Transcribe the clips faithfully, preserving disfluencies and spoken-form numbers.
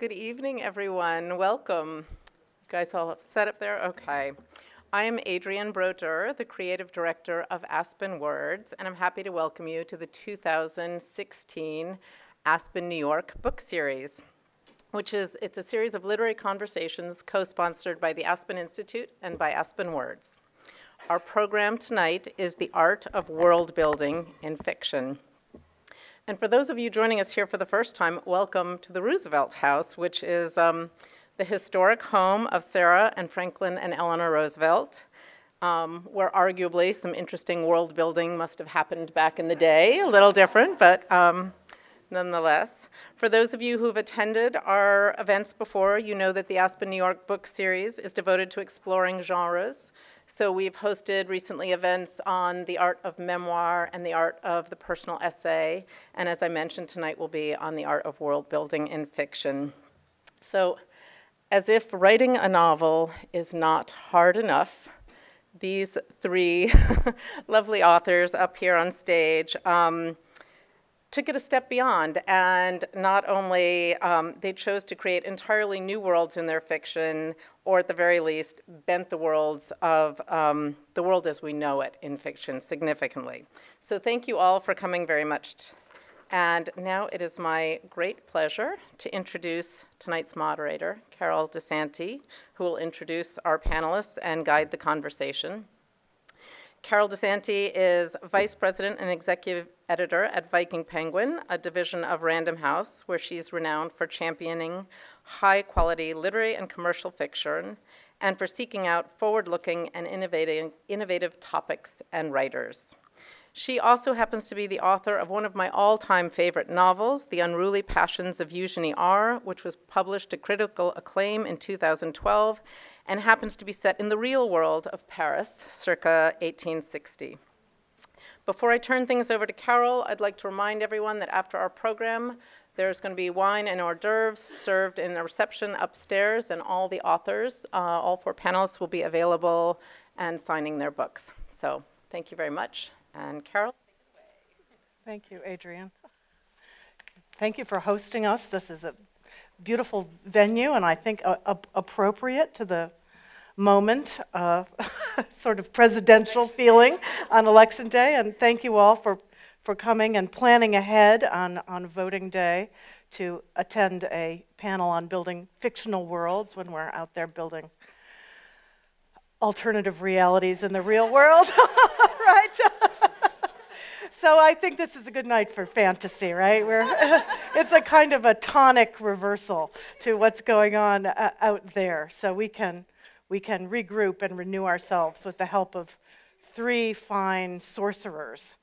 Good evening, everyone. Welcome. You guys all set up there? Okay. I am Adrienne Brodeur, the creative director of Aspen Words, and I'm happy to welcome you to the two thousand sixteen Aspen, New York book series, which is it's a series of literary conversations co-sponsored by the Aspen Institute and by Aspen Words. Our program tonight is The Art of World Building in Fiction. And for those of you joining us here for the first time, welcome to the Roosevelt House, which is um, the historic home of Sarah and Franklin and Eleanor Roosevelt, um, where arguably some interesting world building must have happened back in the day, a little different, but um, nonetheless. For those of you who've attended our events before, you know that the Aspen New York book series is devoted to exploring genres. So we've hosted recently events on the art of memoir and the art of the personal essay. And as I mentioned, tonight will be on the art of world building in fiction. So as if writing a novel is not hard enough, these three lovely authors up here on stage um, took it a step beyond. And not only um, they chose to create entirely new worlds in their fiction, or at the very least, bent the worlds of um, the world as we know it in fiction significantly. So thank you all for coming very much. And now it is my great pleasure to introduce tonight's moderator, Carole DeSanti, who will introduce our panelists and guide the conversation. Carole DeSanti is Vice President and Executive Editor at Viking Penguin, a division of Random House, where she's renowned for championing high-quality literary and commercial fiction and for seeking out forward-looking and innovating, innovative topics and writers. She also happens to be the author of one of my all-time favorite novels, The Unruly Passions of Eugenie R., which was published to critical acclaim in two thousand twelve and happens to be set in the real world of Paris, circa eighteen sixty. Before I turn things over to Carole, I'd like to remind everyone that after our program, there's going to be wine and hors d'oeuvres served in the reception upstairs, and all the authors, uh, all four panelists, will be available and signing their books. So thank you very much. And Carole, take it away. Thank you, Adrienne. Thank you for hosting us. This is a beautiful venue, and I think a, a, appropriate to the moment, uh, sort of presidential feeling on election day, and thank you all for, for coming and planning ahead on, on voting day to attend a panel on building fictional worlds when we're out there building alternative realities in the real world, right? So I think this is a good night for fantasy, right? We're, it's a kind of a tonic reversal to what's going on uh, out there, so we can we can regroup and renew ourselves with the help of three fine sorcerers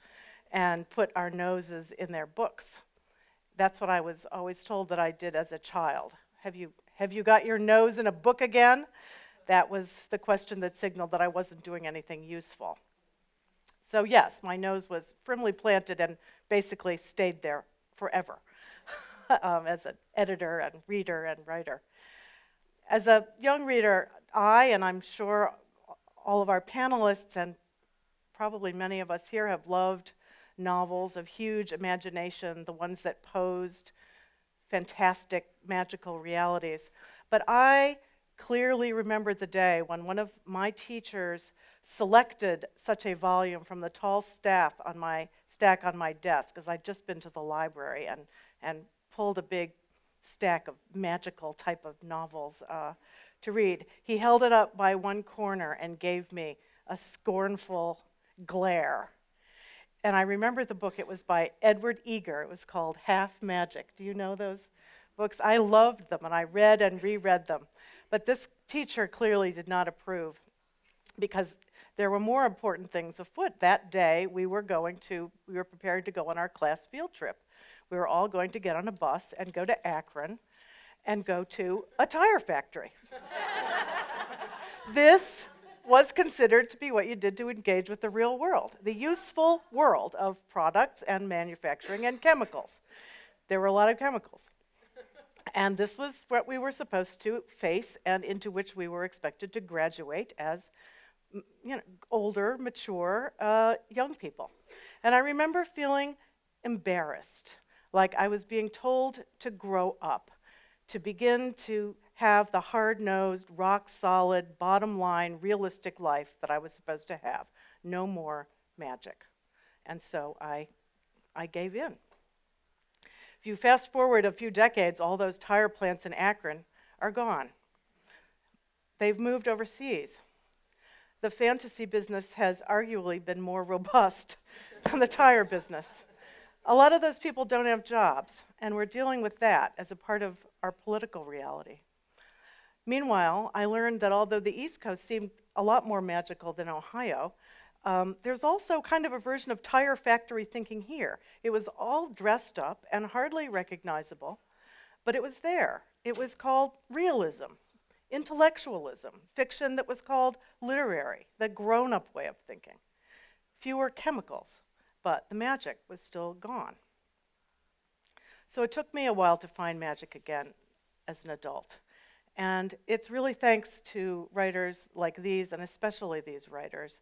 and put our noses in their books. That's what I was always told that I did as a child. Have you, have you got your nose in a book again? That was the question that signaled that I wasn't doing anything useful. So yes, my nose was firmly planted and basically stayed there forever um, as an editor and reader and writer. As a young reader, I, and I'm sure all of our panelists and probably many of us here, have loved novels of huge imagination, the ones that posed fantastic, magical realities. But I clearly remembered the day when one of my teachers selected such a volume from the tall staff on my, stack on my desk, because I'd just been to the library and, and pulled a big stack of magical type of novels uh, to read. He held it up by one corner and gave me a scornful glare. And I remember the book. It was by Edward Eager. It was called Half Magic. Do you know those books? I loved them, and I read and reread them. But this teacher clearly did not approve, because there were more important things afoot. That day, we were going to, we were prepared to go on our class field trip. We were all going to get on a bus and go to Akron and go to a tire factory. This was considered to be what you did to engage with the real world, the useful world of products and manufacturing and chemicals. There were a lot of chemicals. And this was what we were supposed to face and into which we were expected to graduate as, you know, older, mature uh, young people. And I remember feeling embarrassed, like I was being told to grow up, to begin to have the hard-nosed, rock-solid, bottom-line, realistic life that I was supposed to have. No more magic. And so I, I gave in. If you fast forward a few decades, all those tire plants in Akron are gone. They've moved overseas. The fantasy business has arguably been more robust than the tire business. A lot of those people don't have jobs, and we're dealing with that as a part of our political reality. Meanwhile, I learned that although the East Coast seemed a lot more magical than Ohio, um, there's also kind of a version of tire factory thinking here. It was all dressed up and hardly recognizable, but it was there. It was called realism, intellectualism, fiction that was called literary, the grown-up way of thinking. Fewer chemicals, but the magic was still gone. So it took me a while to find magic again as an adult. And it's really thanks to writers like these, and especially these writers,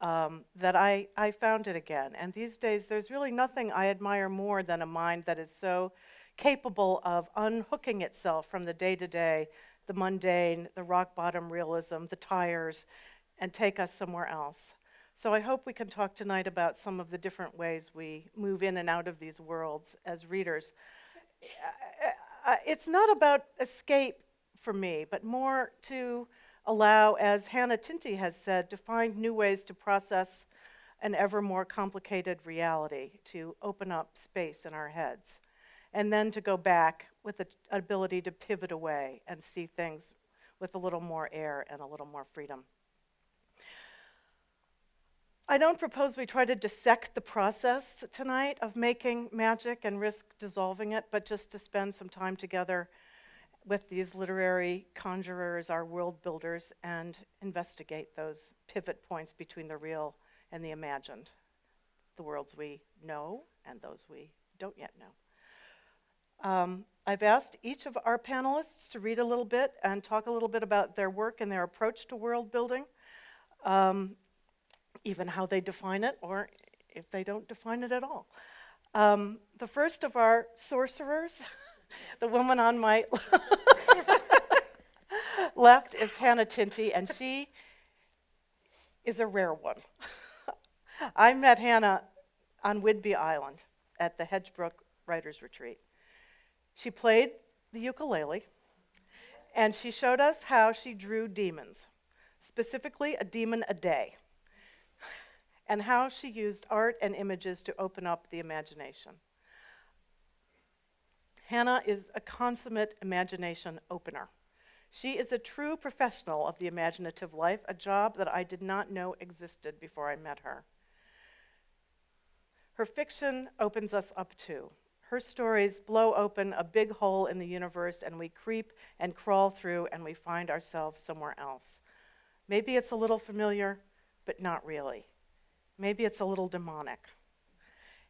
um, that I, I found it again. And these days, there's really nothing I admire more than a mind that is so capable of unhooking itself from the day-to-day, the mundane, the rock-bottom realism, the tires, and take us somewhere else. So I hope we can talk tonight about some of the different ways we move in and out of these worlds as readers. It's not about escape for me, but more to allow, as Hannah Tinti has said, to find new ways to process an ever more complicated reality, to open up space in our heads, and then to go back with the ability to pivot away and see things with a little more air and a little more freedom. I don't propose we try to dissect the process tonight of making magic and risk dissolving it, but just to spend some time together with these literary conjurers, our world builders, and investigate those pivot points between the real and the imagined, the worlds we know and those we don't yet know. Um, I've asked each of our panelists to read a little bit and talk a little bit about their work and their approach to world building. Um, even how they define it, or if they don't define it at all. Um, the first of our sorcerers, the woman on my left is Hannah Tinti, and she is a rare one. I met Hannah on Whidbey Island at the Hedgebrook Writers' Retreat. She played the ukulele, and she showed us how she drew demons, specifically a demon a day, and how she used art and images to open up the imagination. Hannah is a consummate imagination opener. She is a true professional of the imaginative life, a job that I did not know existed before I met her. Her fiction opens us up too. Her stories blow open a big hole in the universe, and we creep and crawl through, and we find ourselves somewhere else. Maybe it's a little familiar, but not really. Maybe it's a little demonic.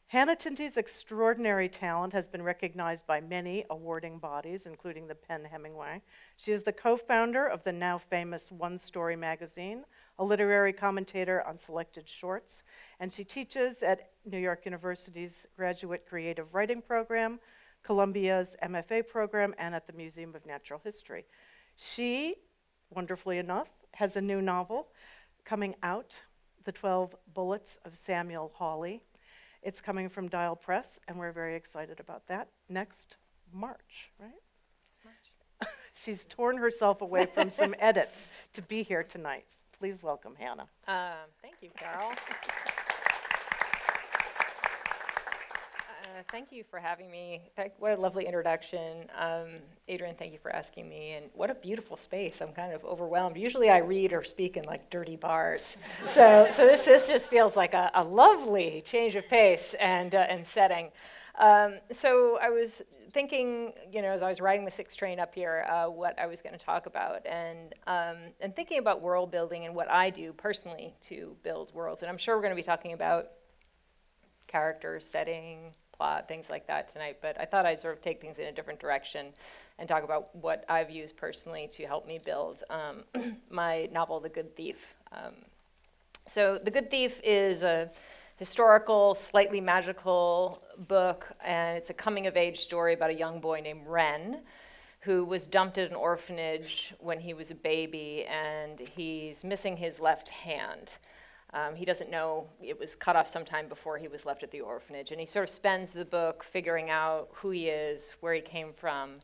Hannah Tinti's extraordinary talent has been recognized by many awarding bodies, including the Pen Hemingway. She is the co-founder of the now famous One Story magazine, a literary commentator on selected shorts, and she teaches at New York University's Graduate Creative Writing Program, Columbia's M F A program, and at the Museum of Natural History. She, wonderfully enough, has a new novel coming out, The twelve Bullets of Samuel Hawley. It's coming from Dial Press, and we're very excited about that. Next March, right? March. She's torn herself away from some edits to be here tonight. Please welcome Hannah. Um, thank you, Carole. Uh, thank you for having me. What a lovely introduction. Um, Adrienne, thank you for asking me, and what a beautiful space. I'm kind of overwhelmed. Usually I read or speak in like dirty bars. so so this, this just feels like a, a lovely change of pace and, uh, and setting. Um, so I was thinking, you know, as I was riding the six train up here, uh, what I was going to talk about, and, um, and thinking about world building and what I do personally to build worlds. And I'm sure we're going to be talking about character, setting, plot, things like that tonight, but I thought I'd sort of take things in a different direction and talk about what I've used personally to help me build um, my novel, The Good Thief. Um, so The Good Thief is a historical, slightly magical book, and it's a coming-of-age story about a young boy named Wren, who was dumped at an orphanage when he was a baby, and he's missing his left hand. Um, he doesn't know, it was cut off sometime before he was left at the orphanage, and he sort of spends the book figuring out who he is, where he came from,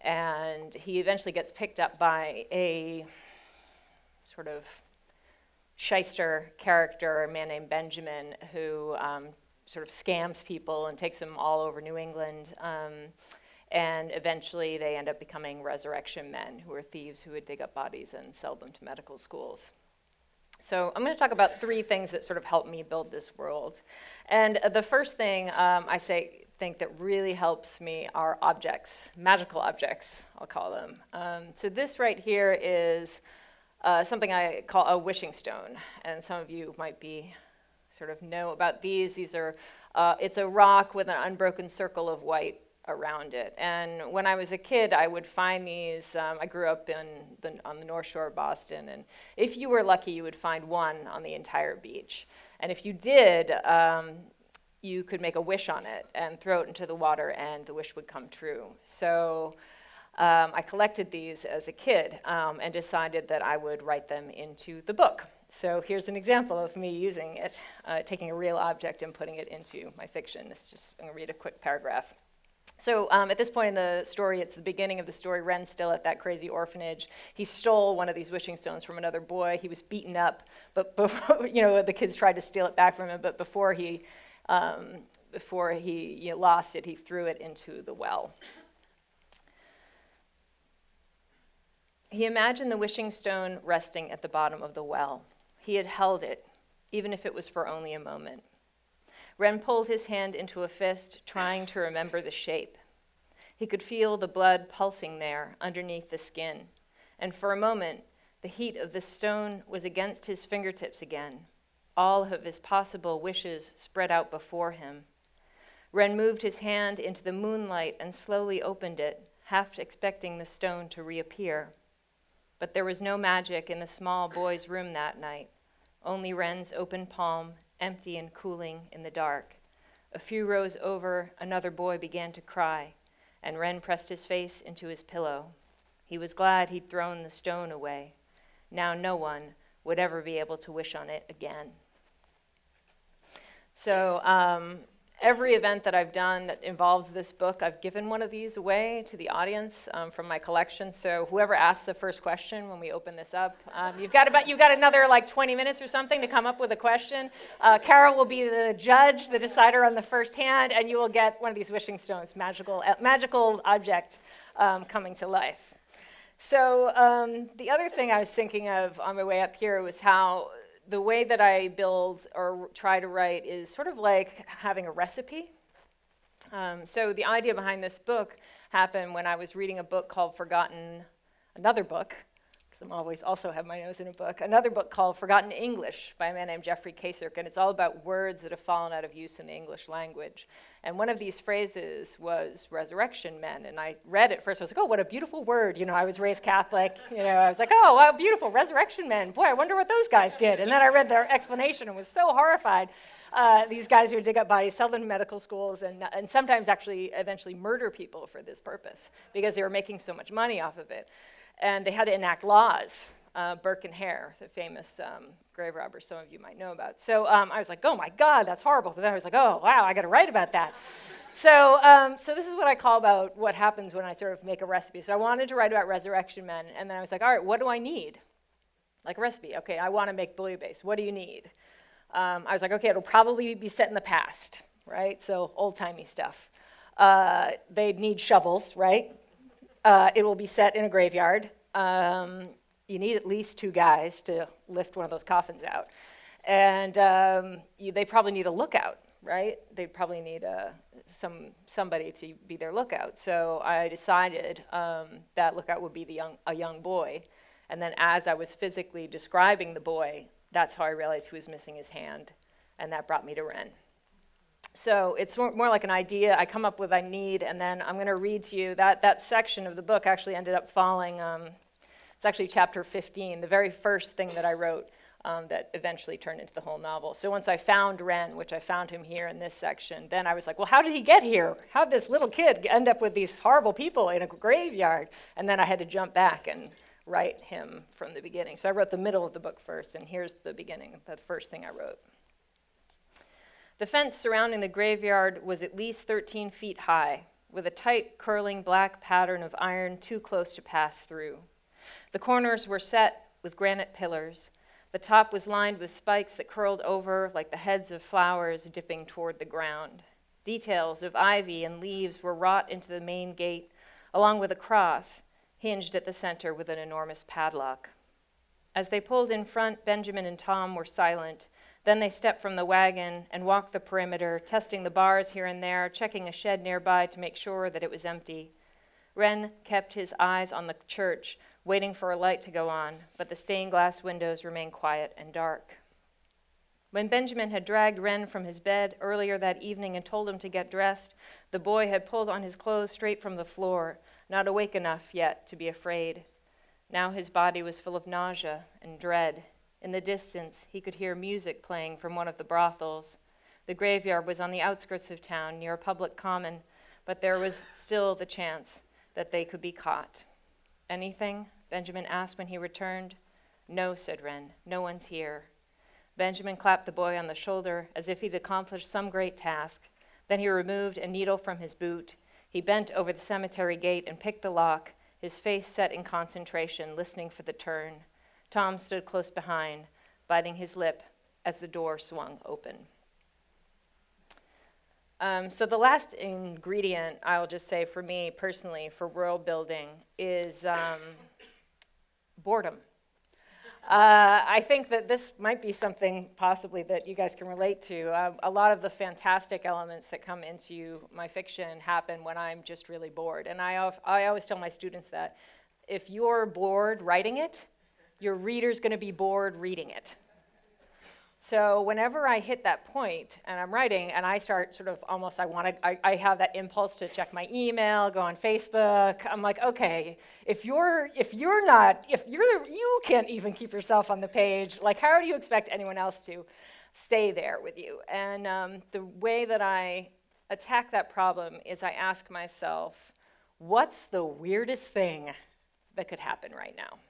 and he eventually gets picked up by a sort of shyster character, a man named Benjamin, who um, sort of scams people and takes them all over New England, um, and eventually they end up becoming resurrection men, who are thieves who would dig up bodies and sell them to medical schools. So I'm going to talk about three things that sort of helped me build this world. And uh, the first thing um, I say, think that really helps me are objects, magical objects, I'll call them. Um, so this right here is uh, something I call a wishing stone. And some of you might be sort of know about these. These are, uh, it's a rock with an unbroken circle of white around it. And when I was a kid, I would find these. Um, I grew up in the, on the North Shore of Boston, and if you were lucky, you would find one on the entire beach. And if you did, um, you could make a wish on it and throw it into the water, and the wish would come true. So um, I collected these as a kid um, and decided that I would write them into the book. So here's an example of me using it, uh, taking a real object and putting it into my fiction. It's just, I'm going to read a quick paragraph. So um, at this point in the story, it's the beginning of the story, Wren's still at that crazy orphanage. He stole one of these wishing stones from another boy. He was beaten up, but before, you know, the kids tried to steal it back from him, but before he, um, before he you know, lost it, he threw it into the well. He imagined the wishing stone resting at the bottom of the well. He had held it, even if it was for only a moment. Wren pulled his hand into a fist, trying to remember the shape. He could feel the blood pulsing there underneath the skin, and for a moment, the heat of the stone was against his fingertips again. All of his possible wishes spread out before him. Wren moved his hand into the moonlight and slowly opened it, half expecting the stone to reappear. But there was no magic in the small boy's room that night, only Wren's open palm, empty and cooling in the dark. A few rows over, another boy began to cry, and Wren pressed his face into his pillow. He was glad he'd thrown the stone away. Now no one would ever be able to wish on it again. So um, every event that I've done that involves this book, I've given one of these away to the audience um, from my collection. So whoever asked the first question when we open this up, um, you've got about you've got another like twenty minutes or something to come up with a question. Uh, Carol will be the judge, the decider on the first hand, and you will get one of these wishing stones, magical uh, magical object um, coming to life. So um, the other thing I was thinking of on my way up here was how the way that I build or try to write is sort of like having a recipe. Um, so the idea behind this book happened when I was reading a book called Forgotten, another book, because I'm always also have my nose in a book, another book called Forgotten English by a man named Jeffrey Kasirk, and it's all about words that have fallen out of use in the English language. And one of these phrases was resurrection men, and I read it first, I was like, oh, what a beautiful word. You know, I was raised Catholic, you know, I was like, oh, wow, beautiful, resurrection men. Boy, I wonder what those guys did. And then I read their explanation and was so horrified. Uh, these guys who dig up bodies, sell them to medical schools, and, and sometimes actually eventually murder people for this purpose, because they were making so much money off of it. And they had to enact laws. Uh, Burke and Hare, the famous um, grave robbers some of you might know about. So um, I was like, oh my God, that's horrible. But then I was like, oh wow, I got to write about that. so, um, so this is what I call about what happens when I sort of make a recipe. So I wanted to write about resurrection men, and then I was like, all right, what do I need? Like a recipe. Okay, I want to make bouillabaisse. What do you need? Um, I was like, okay, it'll probably be set in the past, right? So old-timey stuff. Uh, they'd need shovels, right? Uh, it will be set in a graveyard. Um, you need at least two guys to lift one of those coffins out. And um, you, they probably need a lookout, right? They probably need a, some, somebody to be their lookout. So I decided um, that lookout would be the young, a young boy. And then as I was physically describing the boy, that's how I realized he was missing his hand. And that brought me to Wren. So it's more, more like an idea I come up with I need, and then I'm going to read to you. That, that section of the book actually ended up falling. Um, It's actually chapter fifteen, the very first thing that I wrote um, that eventually turned into the whole novel. So once I found Wren, which I found him here in this section, then I was like, well, how did he get here? How did this little kid end up with these horrible people in a graveyard? And then I had to jump back and write him from the beginning. So I wrote the middle of the book first, and here's the beginning, the first thing I wrote. The fence surrounding the graveyard was at least thirteen feet high, with a tight, curling black pattern of iron too close to pass through. The corners were set with granite pillars. The top was lined with spikes that curled over like the heads of flowers dipping toward the ground. Details of ivy and leaves were wrought into the main gate, along with a cross hinged at the center with an enormous padlock. As they pulled in front, Benjamin and Tom were silent. Then they stepped from the wagon and walked the perimeter, testing the bars here and there, checking a shed nearby to make sure that it was empty. Wren kept his eyes on the church, waiting for a light to go on, but the stained glass windows remained quiet and dark. When Benjamin had dragged Wren from his bed earlier that evening and told him to get dressed, the boy had pulled on his clothes straight from the floor, not awake enough yet to be afraid. Now his body was full of nausea and dread. In the distance, he could hear music playing from one of the brothels. The graveyard was on the outskirts of town, near a public common, but there was still the chance that they could be caught. "Anything?" Benjamin asked when he returned. "No," said Wren, "no one's here." Benjamin clapped the boy on the shoulder as if he'd accomplished some great task. Then he removed a needle from his boot. He bent over the cemetery gate and picked the lock, his face set in concentration, listening for the turn. Tom stood close behind, biting his lip as the door swung open. Um, so the last ingredient, I'll just say for me personally, for world building, is um, boredom. Uh, I think that this might be something possibly that you guys can relate to. Um, a lot of the fantastic elements that come into my fiction happen when I'm just really bored. And I, I always tell my students that if you're bored writing it, your reader's going to be bored reading it. So whenever I hit that point and I'm writing and I start sort of almost, I want to, I, I have that impulse to check my email, go on Facebook. I'm like, okay, if you're, if you're not, if you're, you can't even keep yourself on the page, like how do you expect anyone else to stay there with you? And um, the way that I attack that problem is I ask myself, what's the weirdest thing that could happen right now?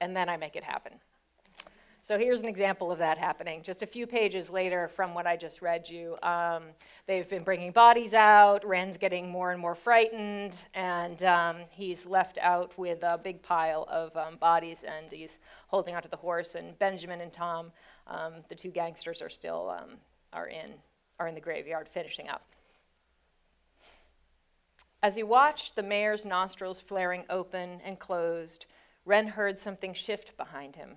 And then I make it happen. So here's an example of that happening. Just a few pages later from what I just read you, um, they've been bringing bodies out, Wren's getting more and more frightened, and um, he's left out with a big pile of um, bodies, and he's holding onto the horse, and Benjamin and Tom, um, the two gangsters, are still um, are in, are in the graveyard finishing up. As he watched the mayor's nostrils flaring open and closed, Wren heard something shift behind him.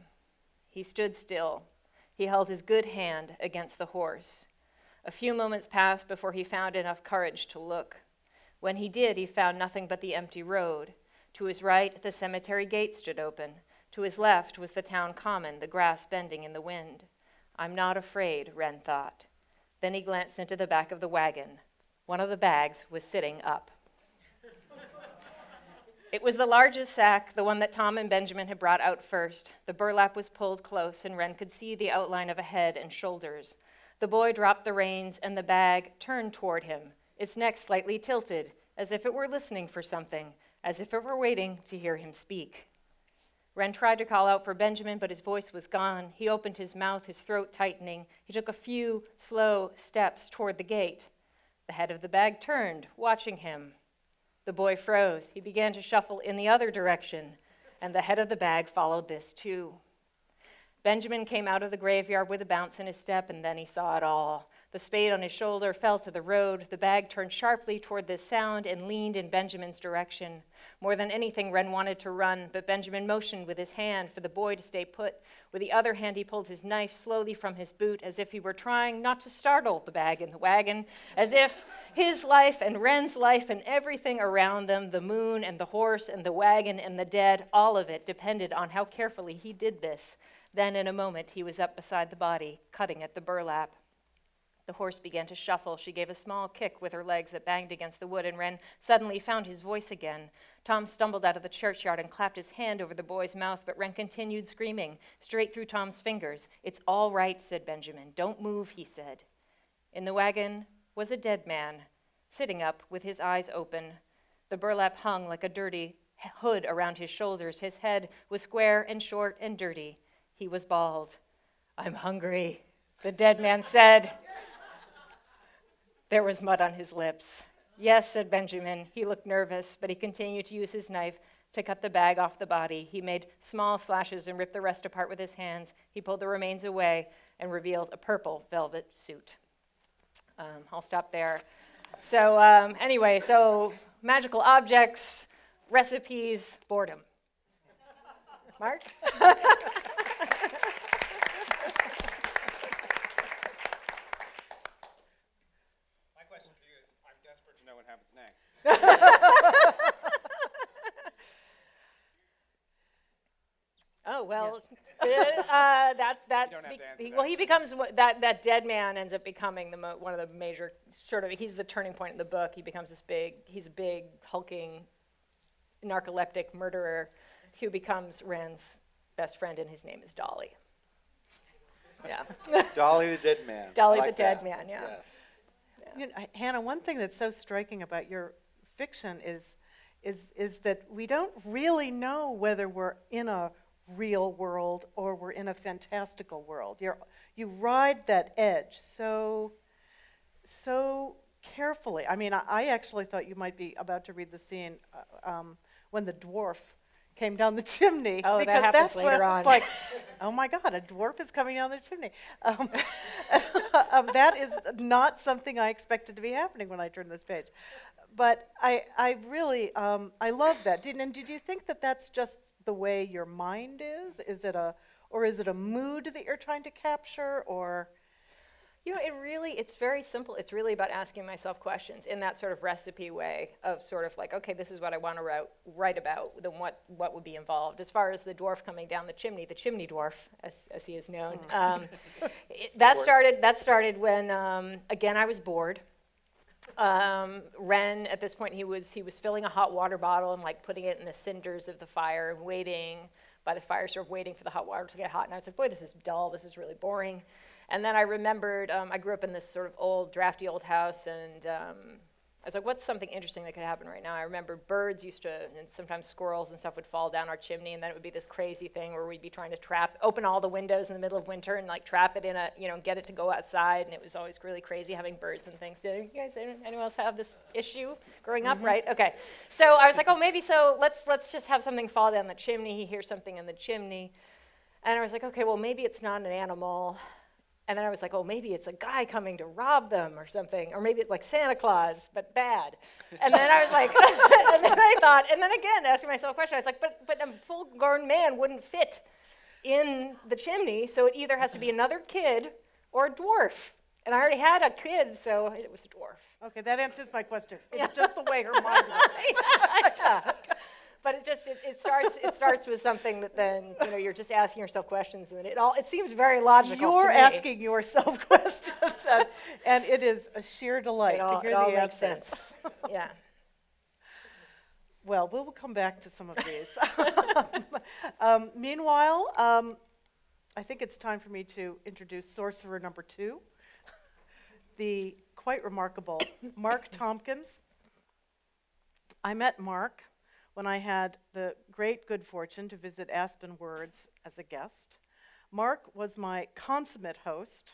He stood still. He held his good hand against the horse. A few moments passed before he found enough courage to look. When he did, he found nothing but the empty road. To his right, the cemetery gate stood open. To his left was the town common, the grass bending in the wind. "I'm not afraid," Wren thought. Then he glanced into the back of the wagon. One of the bags was sitting up. It was the largest sack, the one that Tom and Benjamin had brought out first. The burlap was pulled close, and Wren could see the outline of a head and shoulders. The boy dropped the reins, and the bag turned toward him, its neck slightly tilted, as if it were listening for something, as if it were waiting to hear him speak. Wren tried to call out for Benjamin, but his voice was gone. He opened his mouth, his throat tightening. He took a few slow steps toward the gate. The head of the bag turned, watching him. The boy froze. He began to shuffle in the other direction, and the head of the bag followed this too. Benjamin came out of the graveyard with a bounce in his step, and then he saw it all. The spade on his shoulder fell to the road. The bag turned sharply toward this sound and leaned in Benjamin's direction. More than anything, Wren wanted to run, but Benjamin motioned with his hand for the boy to stay put. With the other hand, he pulled his knife slowly from his boot as if he were trying not to startle the bag in the wagon, as if his life and Wren's life and everything around them, the moon and the horse and the wagon and the dead, all of it depended on how carefully he did this. Then in a moment, he was up beside the body, cutting at the burlap. The horse began to shuffle. She gave a small kick with her legs that banged against the wood, and Wren suddenly found his voice again. Tom stumbled out of the churchyard and clapped his hand over the boy's mouth, but Wren continued screaming, straight through Tom's fingers. "It's all right," said Benjamin. "Don't move," he said. In the wagon was a dead man, sitting up with his eyes open. The burlap hung like a dirty hood around his shoulders. His head was square and short and dirty. He was bald. "I'm hungry," the dead man said. There was mud on his lips. "Yes," said Benjamin. He looked nervous, but he continued to use his knife to cut the bag off the body. He made small slashes and ripped the rest apart with his hands. He pulled the remains away and revealed a purple velvet suit. Um, I'll stop there. So um, anyway, so magical objects, recipes, boredom. Mark? Oh, well, yeah. uh, that's, that's that. Well, he becomes, that, that dead man ends up becoming the mo one of the major, sort of, he's the turning point in the book. He becomes this big, he's a big, hulking, narcoleptic murderer who becomes Wren's best friend, and his name is Dolly. Yeah. Dolly the dead man. Dolly like the that. dead man, yeah. Yes. Yeah. You know, Hannah, one thing that's so striking about your fiction is, is, is that we don't really know whether we're in a real world or we're in a fantastical world. You're, you ride that edge so, so carefully. I mean, I, I actually thought you might be about to read the scene uh, um, when the dwarf came down the chimney. Oh, because that happens that's later on. It's like, oh my God, a dwarf is coming down the chimney. Um, um, that is not something I expected to be happening when I turned this page. But I, I really, um, I love that. Did, and did you think that that's just the way your mind is? Is it a, or is it a mood that you're trying to capture, or? You know, it really, it's very simple. It's really about asking myself questions in that sort of recipe way of sort of like, okay, this is what I want to write, write about, then what, what would be involved. As far as the dwarf coming down the chimney, the chimney dwarf, as, as he is known, mm. um, it, that, started, that started when, um, again, I was bored. Um, Wren, at this point, he was, he was filling a hot water bottle and like putting it in the cinders of the fire and waiting by the fire, sort of waiting for the hot water to get hot. And I was like, boy, this is dull. This is really boring. And then I remembered, um, I grew up in this sort of old, drafty old house, and um, I was like, what's something interesting that could happen right now? I remember birds used to, and sometimes squirrels and stuff would fall down our chimney, and then it would be this crazy thing where we'd be trying to trap, open all the windows in the middle of winter and like trap it in a, you know, get it to go outside, and it was always really crazy having birds and things. Did you guys, anyone else have this issue growing mm-hmm. up, right? Okay. So I was like, oh, maybe so, let's, let's just have something fall down the chimney. He hears something in the chimney. And I was like, okay, well, maybe it's not an animal. And then I was like, oh, maybe it's a guy coming to rob them or something, or maybe it's like Santa Claus, but bad. And then I was like, and then I thought, and then again, asking myself a question, I was like, but, but a full-grown man wouldn't fit in the chimney, so it either has to be another kid or a dwarf. And I already had a kid, so it was a dwarf. Okay, that answers my question. It's yeah. just the way her mind works. Yeah, yeah. But it just, it, it starts, it starts with something that then, you know, you're just asking yourself questions, and it all, it seems very logical You're to me. asking yourself questions, and, and it is a sheer delight all, to hear the answers. It all makes sense, yeah. Well, we'll come back to some of these. um, meanwhile, um, I think it's time for me to introduce sorcerer number two, the quite remarkable Mark Tompkins. I met Mark when I had the great good fortune to visit Aspen Words as a guest. Mark was my consummate host.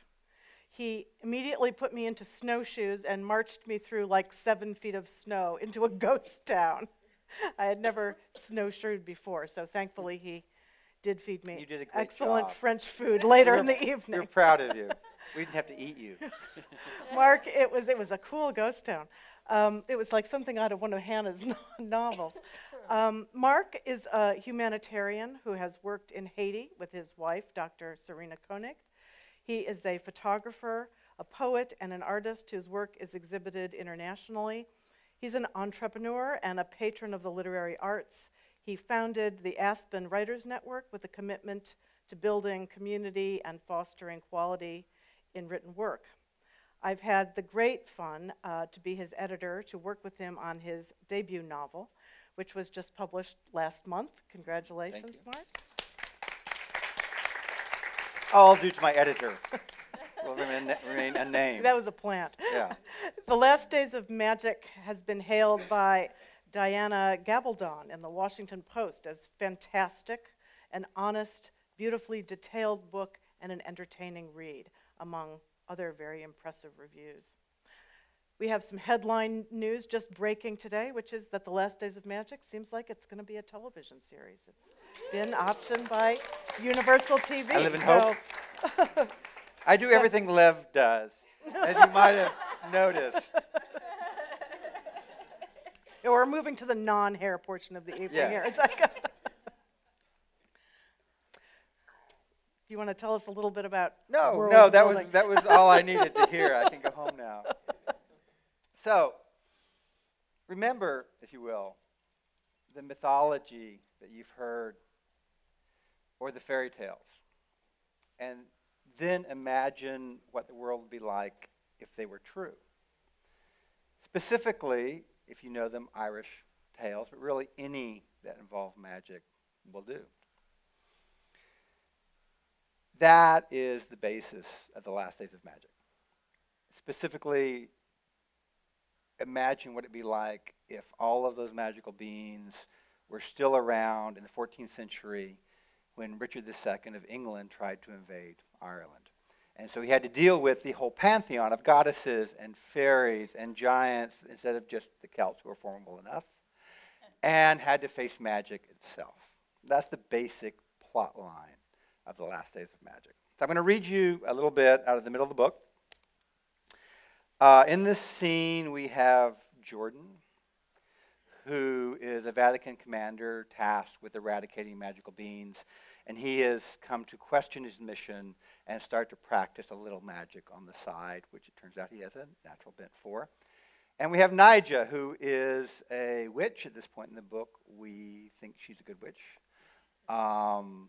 He immediately put me into snowshoes and marched me through like seven feet of snow into a ghost town. I had never snowshoed before, so thankfully he did feed me you did a great excellent job. French food later we're, in the evening. We're proud of you. We didn't have to eat you. Mark, it was, it was a cool ghost town. Um, it was like something out of one of Hannah's novels. Um, Mark is a humanitarian who has worked in Haiti with his wife, Doctor Serena Koenig. He is a photographer, a poet, and an artist whose work is exhibited internationally. He's an entrepreneur and a patron of the literary arts. He founded the Aspen Writers Network with a commitment to building community and fostering quality in written work. I've had the great fun uh, to be his editor, to work with him on his debut novel, which was just published last month. Congratulations, Mark. All due to my editor. Will remain, remain unnamed. That was a plant. Yeah. The Last Days of Magic has been hailed by Diana Gabaldon in the Washington Post as fantastic, an honest, beautifully detailed book, and an entertaining read, among other very impressive reviews. We have some headline news just breaking today, which is that The Last Days of Magic seems like it's going to be a television series. It's been optioned by Universal T V. I live in so hope. I do everything Lev does, as you might have noticed. Yeah, we're moving to the non-hair portion of the evening yeah. here. It's like do you want to tell us a little bit about No, world no, that building? was that was all I needed to hear. I can go home now. So, remember, if you will, the mythology that you've heard or the fairy tales. And then imagine what the world would be like if they were true. Specifically, if you know them, Irish tales, but really any that involve magic will do. That is the basis of The Last Days of Magic. Specifically, imagine what it'd be like if all of those magical beings were still around in the fourteenth century when Richard the Second of England tried to invade Ireland. And so he had to deal with the whole pantheon of goddesses and fairies and giants instead of just the Celts, who were formidable enough, and had to face magic itself. That's the basic plot line of The Last Days of Magic. So I'm going to read you a little bit out of the middle of the book. Uh, in this scene, we have Jordan, who is a Vatican commander tasked with eradicating magical beings, and he has come to question his mission and start to practice a little magic on the side, which it turns out he has a natural bent for. And we have Nyjah, who is a witch at this point in the book. We think she's a good witch. Um,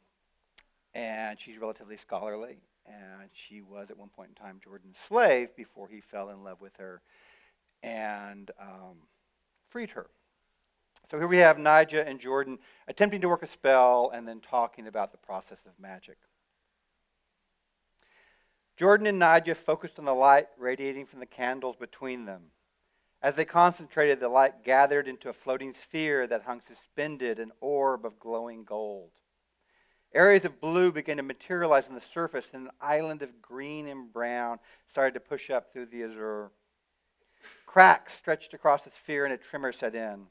and she's relatively scholarly, and she was at one point in time Jordan's slave before he fell in love with her and um, freed her. So here we have Nyjah and Jordan attempting to work a spell and then talking about the process of magic. Jordan and Nyjah focused on the light radiating from the candles between them. As they concentrated, the light gathered into a floating sphere that hung suspended, an orb of glowing gold. Areas of blue began to materialize on the surface, and an island of green and brown started to push up through the azure. Cracks stretched across the sphere, and a tremor set in.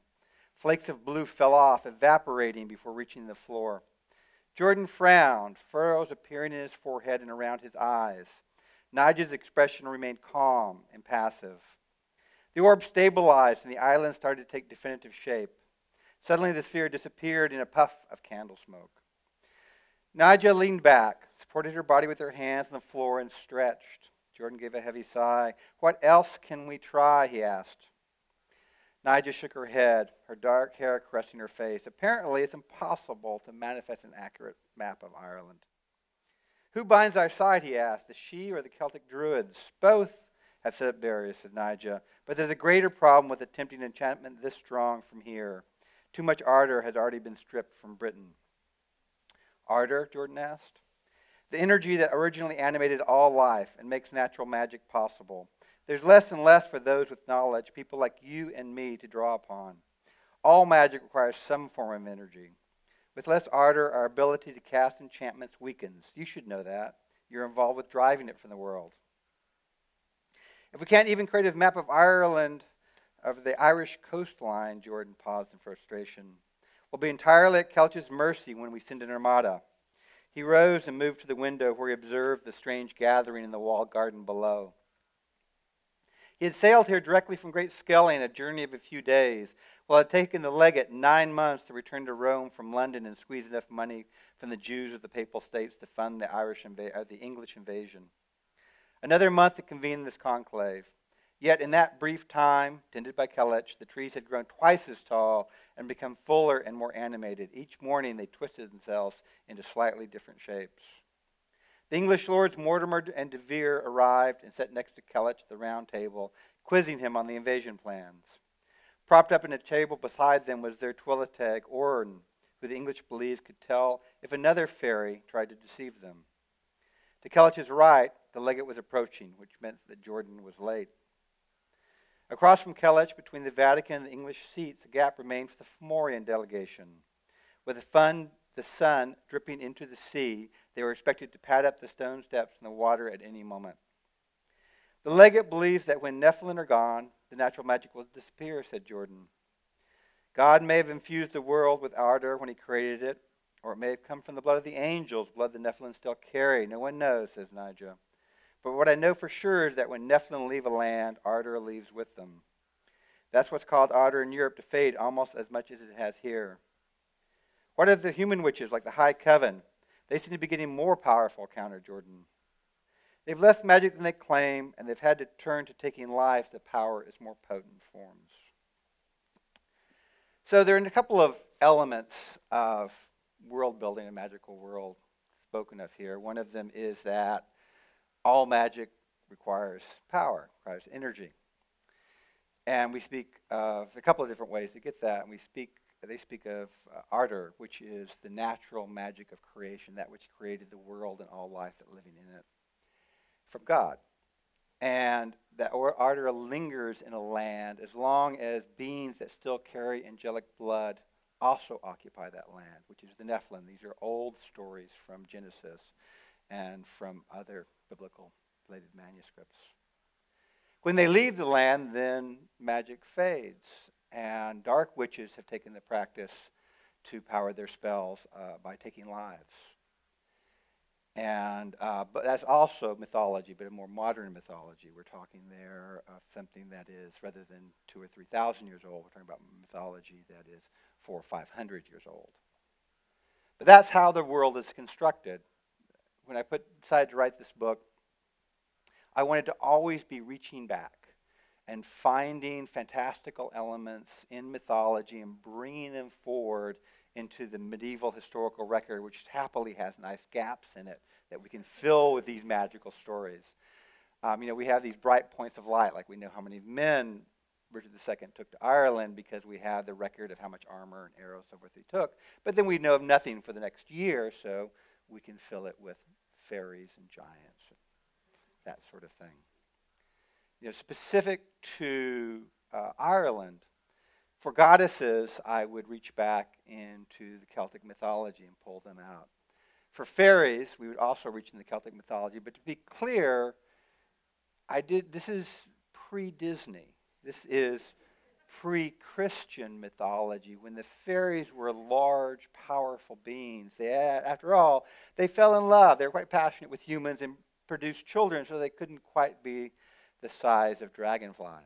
Flakes of blue fell off, evaporating before reaching the floor. Jordan frowned, furrows appearing in his forehead and around his eyes. Nyjah's expression remained calm and passive. The orb stabilized, and the island started to take definitive shape. Suddenly, the sphere disappeared in a puff of candle smoke. Nyjah leaned back, supported her body with her hands on the floor, and stretched. Jordan gave a heavy sigh. "What else can we try?" he asked. Nyjah shook her head, her dark hair caressing her face. Apparently, it's impossible to manifest an accurate map of Ireland. "Who binds our side?" he asked. "The she or the Celtic druids?" "Both have set up barriers," said Nyjah. "But there's a greater problem with attempting an enchantment this strong from here. Too much ardor has already been stripped from Britain." "Ardor?" Jordan asked. "The energy that originally animated all life and makes natural magic possible. There's less and less for those with knowledge, people like you and me, to draw upon. All magic requires some form of energy. With less ardor, our ability to cast enchantments weakens. You should know that. You're involved with driving it from the world. If we can't even create a map of Ireland, of the Irish coastline," Jordan paused in frustration, "we'll be entirely at Kellach's mercy when we send an armada." He rose and moved to the window where he observed the strange gathering in the walled garden below. He had sailed here directly from Great Skelling, a journey of a few days, while it had taken the legate nine months to return to Rome from London and squeeze enough money from the Jews of the Papal States to fund the Irish inva- or the English invasion. Another month to convene this conclave. Yet in that brief time, tended by Kellach, the trees had grown twice as tall and become fuller and more animated. Each morning they twisted themselves into slightly different shapes. The English lords Mortimer and de Vere arrived and sat next to Kellach at the round table, quizzing him on the invasion plans. Propped up in a table beside them was their Tuiletag, Orrin, who the English believed could tell if another fairy tried to deceive them. To Kellach's right, the legate was approaching, which meant that Jordan was late. Across from Kellach, between the Vatican and the English seats, a gap remained for the Fomorian delegation. With the, fun, the sun dripping into the sea, they were expected to pad up the stone steps in the water at any moment. The legate believes that when Nephilim are gone, the natural magic will disappear, said Jordan. God may have infused the world with ardor when he created it, or it may have come from the blood of the angels, blood the Nephilim still carry. No one knows, says Nyjah. But what I know for sure is that when Nephilim leave a land, ardor leaves with them. That's what's called ardor in Europe to fade almost as much as it has here. What of the human witches like the High Coven? They seem to be getting more powerful, countered Jordan. They've less magic than they claim, and they've had to turn to taking lives that power is more potent forms. So there are a couple of elements of world building, a magical world spoken of here. One of them is that all magic requires power, requires energy. And we speak of a couple of different ways to get that. And we speak, they speak of uh, ardor, which is the natural magic of creation, that which created the world and all life that living in it from God. And that ardor lingers in a land as long as beings that still carry angelic blood also occupy that land, which is the Nephilim. These are old stories from Genesis and from other biblical-related manuscripts. When they leave the land, then magic fades, and dark witches have taken the practice to power their spells uh, by taking lives. And uh, but that's also mythology, but a more modern mythology. We're talking there of something that is, rather than two or three thousand years old, we're talking about mythology that is four or five hundred years old. But that's how the world is constructed. When I put, decided to write this book, I wanted to always be reaching back and finding fantastical elements in mythology and bringing them forward into the medieval historical record, which happily has nice gaps in it that we can fill with these magical stories. Um, you know, we have these bright points of light, like we know how many men Richard the Second took to Ireland because we have the record of how much armor and arrows and so forth he took, but then we know of nothing for the next year, so we can fill it with fairies and giants, and that sort of thing. You know, specific to uh, Ireland, for goddesses, I would reach back into the Celtic mythology and pull them out. For fairies, we would also reach into the Celtic mythology, but to be clear, I did. This is pre-Disney. This is pre-Christian mythology, when the fairies were large, powerful beings. They had, after all, they fell in love. They were quite passionate with humans and produced children, so they couldn't quite be the size of dragonflies.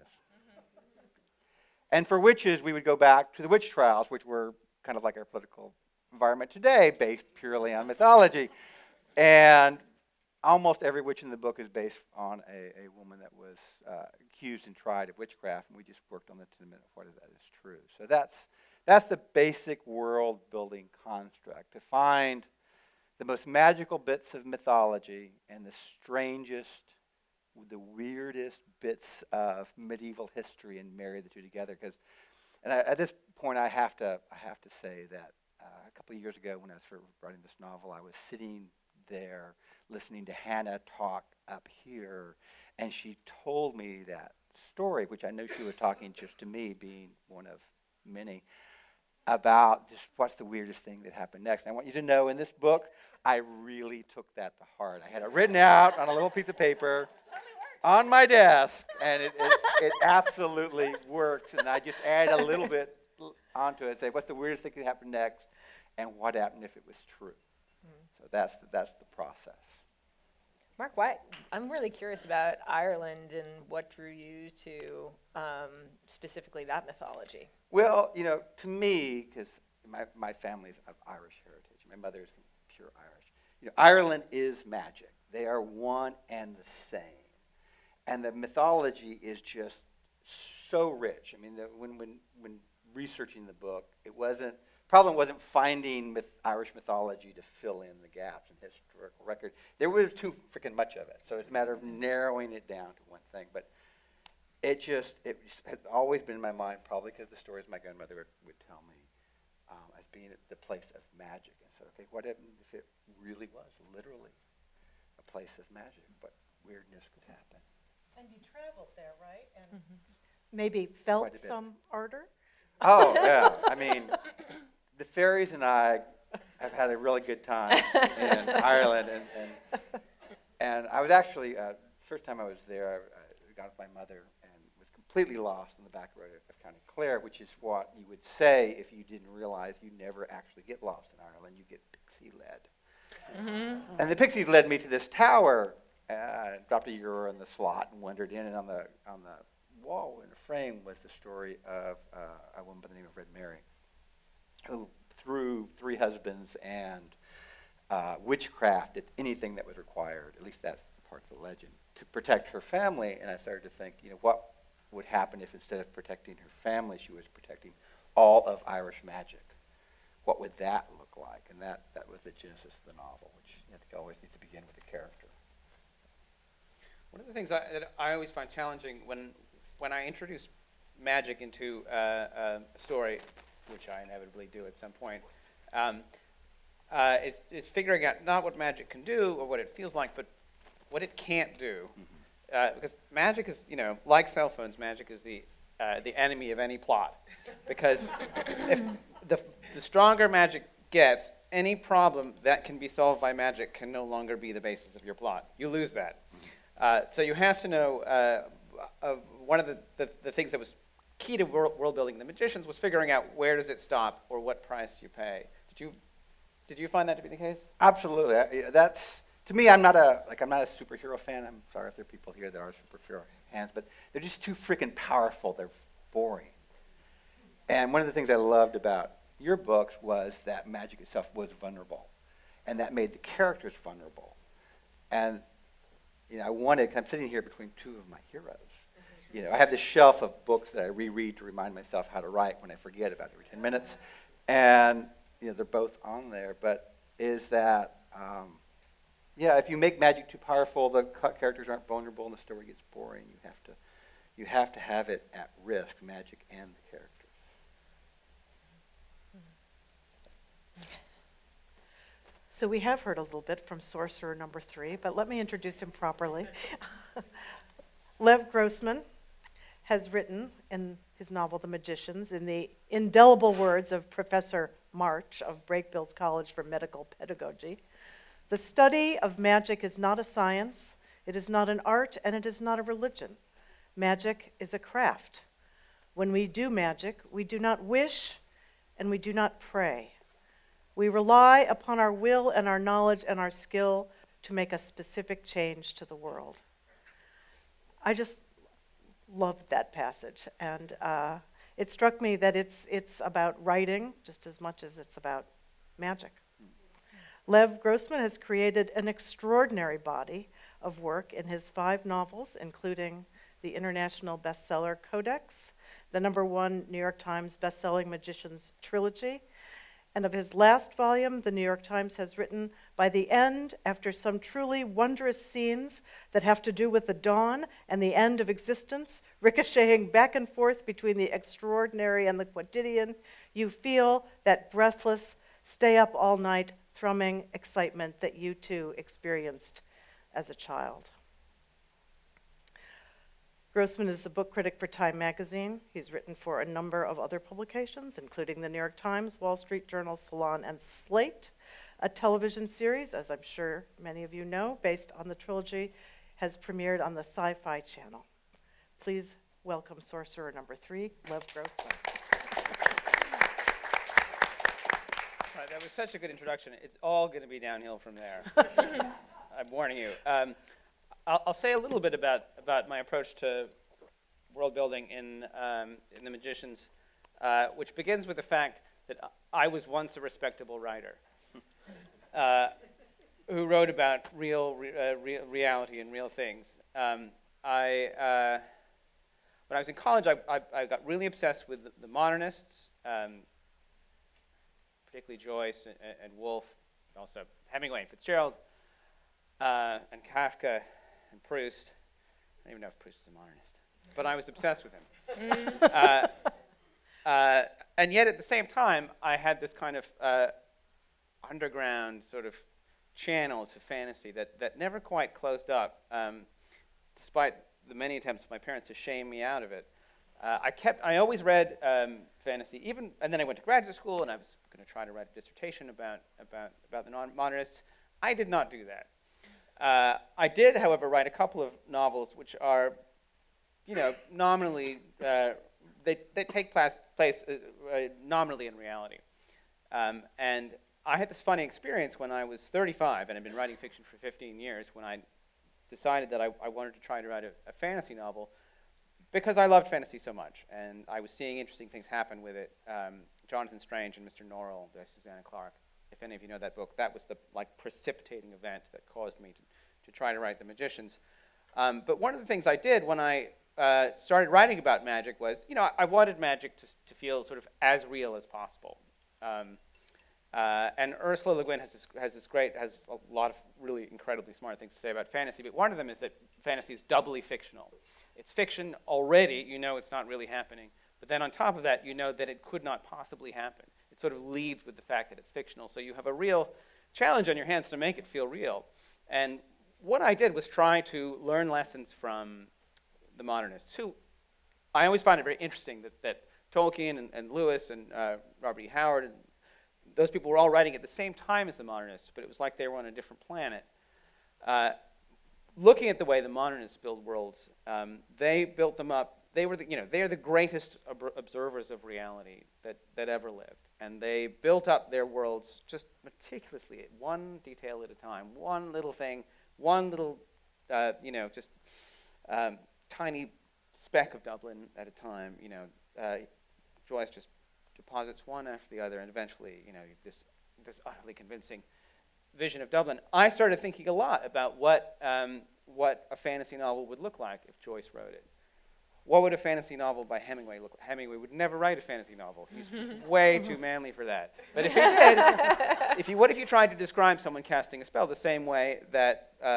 And for witches, we would go back to the witch trials, which were kind of like our political environment today, based purely on mythology. And almost every witch in the book is based on a, a woman that was uh, accused and tried of witchcraft, and we just worked on the tenement of whether that is true. So that's, that's the basic world-building construct, to find the most magical bits of mythology and the strangest, the weirdest bits of medieval history, and marry the two together. Because, and I, at this point, I have to, I have to say that uh, a couple of years ago, when I was writing this novel, I was sitting there listening to Hannah talk up here, and she told me that story, which I know she was talking just to me, being one of many, about just what's the weirdest thing that happened next. And I want you to know, in this book, I really took that to heart. I had it written out on a little piece of paper on my desk, and it, it, it absolutely works. And I just add a little bit onto it and say, what's the weirdest thing that happened next, and what happened if it was true? Mm-hmm. So that's the, that's the process. Mark, why, I'm really curious about Ireland and what drew you to um, specifically that mythology. Well, you know, to me, because my, my family's of Irish heritage, my mother's pure Irish, you know, Ireland is magic. They are one and the same. And the mythology is just so rich. I mean, the, when, when, when researching the book, it wasn't problem wasn't finding myth, Irish mythology to fill in the gaps in historical record. There was too freaking much of it, so it's a matter of narrowing it down to one thing. But it just, it has always been in my mind, probably because the stories my grandmother would, would tell me, um, as being the place of magic. And so, okay, what if it really was literally a place of magic? What weirdness could happen? And you traveled there, right? And mm-hmm. maybe felt some ardor? Oh, yeah. I mean, the fairies and I have had a really good time in Ireland. And, and, and I was actually, the uh, first time I was there, I, I got with my mother and was completely lost in the back road of, of County Clare, which is what you would say if you didn't realize you never actually get lost in Ireland. You get pixie-led. Mm-hmm. And the pixies led me to this tower. And I dropped a euro in the slot and wandered in, and on the, on the wall in a frame was the story of uh, a woman by the name of Red Mary, who threw three husbands and uh, witchcraft at anything that was required, at least that's the part of the legend, to protect her family. And I started to think, you know, what would happen if instead of protecting her family, she was protecting all of Irish magic? What would that look like? And that, that was the genesis of the novel, which you know, I think always needs to begin with a character. One of the things I, that I always find challenging when when I introduce magic into uh, a story, which I inevitably do at some point, um, uh, is, is figuring out not what magic can do or what it feels like, but what it can't do. Mm-hmm. uh, because magic is, you know, like cell phones, magic is the uh, the enemy of any plot. Because if the, the stronger magic gets, any problem that can be solved by magic can no longer be the basis of your plot. You lose that. Uh, so you have to know, uh, uh, one of the, the, the things that was key to world, world building in The Magicians was figuring out where does it stop or what price you pay. Did you, did you find that to be the case? Absolutely. I, that's, to me, I'm not, a, like, I'm not a superhero fan. I'm sorry if there are people here that are superhero fans, but they're just too freaking powerful. They're boring. And one of the things I loved about your books was that magic itself was vulnerable, and that made the characters vulnerable. And you know, I wanted, I'm sitting here between two of my heroes. You know, I have this shelf of books that I reread to remind myself how to write when I forget about every ten minutes. And, you know, they're both on there. But is that, um, yeah, if you make magic too powerful, the characters aren't vulnerable and the story gets boring. You have to, you have to have it at risk, magic and the characters. So we have heard a little bit from sorcerer number three, but let me introduce him properly. Lev Grossman has written in his novel The Magicians, in the indelible words of Professor March of Breakbills College for Medical Pedagogy, "The study of magic is not a science, it is not an art, and it is not a religion. Magic is a craft. When we do magic, we do not wish and we do not pray. We rely upon our will and our knowledge and our skill to make a specific change to the world." I just loved that passage, and uh, it struck me that it's, it's about writing just as much as it's about magic. Mm-hmm. Lev Grossman has created an extraordinary body of work in his five novels, including the international bestseller Codex, the number one New York Times bestselling Magicians trilogy, and of his last volume, The New York Times has written, "By the end, after some truly wondrous scenes that have to do with the dawn and the end of existence, ricocheting back and forth between the extraordinary and the quotidian, you feel that breathless, stay up all night, thrumming excitement that you too experienced as a child." Grossman is the book critic for Time magazine. He's written for a number of other publications, including the New York Times, Wall Street Journal, Salon, and Slate. A television series, as I'm sure many of you know, based on the trilogy, has premiered on the Sci-Fi Channel. Please welcome sorcerer number three, Lev Grossman. Right, that was such a good introduction. It's all going to be downhill from there. I'm warning you. Um, I'll, I'll say a little bit about, about my approach to world building in, um, in The Magicians, uh, which begins with the fact that I was once a respectable writer uh, who wrote about real, re uh, real reality and real things. Um, I, uh, when I was in college, I, I, I got really obsessed with the, the modernists, um, particularly Joyce and, and Woolf, also Hemingway and Fitzgerald, uh, and Kafka and Proust. I don't even know if Proust is a modernist, but I was obsessed with him. uh, uh, and yet at the same time, I had this kind of uh, underground sort of channel to fantasy that, that never quite closed up, um, despite the many attempts of my parents to shame me out of it. Uh, I kept, I always read um, fantasy, even, and then I went to graduate school and I was going to try to write a dissertation about, about, about the non-modernists. I did not do that. Uh, I did, however, write a couple of novels which are, you know, nominally, uh, they, they take place, place uh, uh, nominally in reality. Um, and I had this funny experience when I was thirty-five and had been writing fiction for fifteen years when I decided that I, I wanted to try to write a, a fantasy novel, because I loved fantasy so much, and I was seeing interesting things happen with it. Um, Jonathan Strange and Mister Norrell by Susanna Clark. If any of you know that book, that was the like precipitating event that caused me to, to try to write The Magicians. Um, but one of the things I did when I uh, started writing about magic was, you know, I, I wanted magic to, to feel sort of as real as possible. Um, uh, and Ursula Le Guin has this, has this great, has a lot of really incredibly smart things to say about fantasy, but one of them is that fantasy is doubly fictional. It's fiction already, you know it's not really happening, but then on top of that, you know that it could not possibly happen. It sort of leads with the fact that it's fictional, so you have a real challenge on your hands to make it feel real. And what I did was try to learn lessons from the modernists, who I always find it very interesting that, that Tolkien and, and Lewis and uh, Robert E. Howard, and those people were all writing at the same time as the modernists, but it was like they were on a different planet. Uh, Looking at the way the modernists build worlds, um, they built them up. They were, the, you know, they are the greatest ob observers of reality that that ever lived, and they built up their worlds just meticulously, one detail at a time, one little thing, one little, uh, you know, just um, tiny speck of Dublin at a time. You know, uh, Joyce just deposits one after the other, and eventually, you know, this this utterly convincing vision of Dublin. I started thinking a lot about what, um, what a fantasy novel would look like if Joyce wrote it. What would a fantasy novel by Hemingway look like? Hemingway would never write a fantasy novel. He's way too manly for that. But if he did, if you, what if you tried to describe someone casting a spell the same way that uh,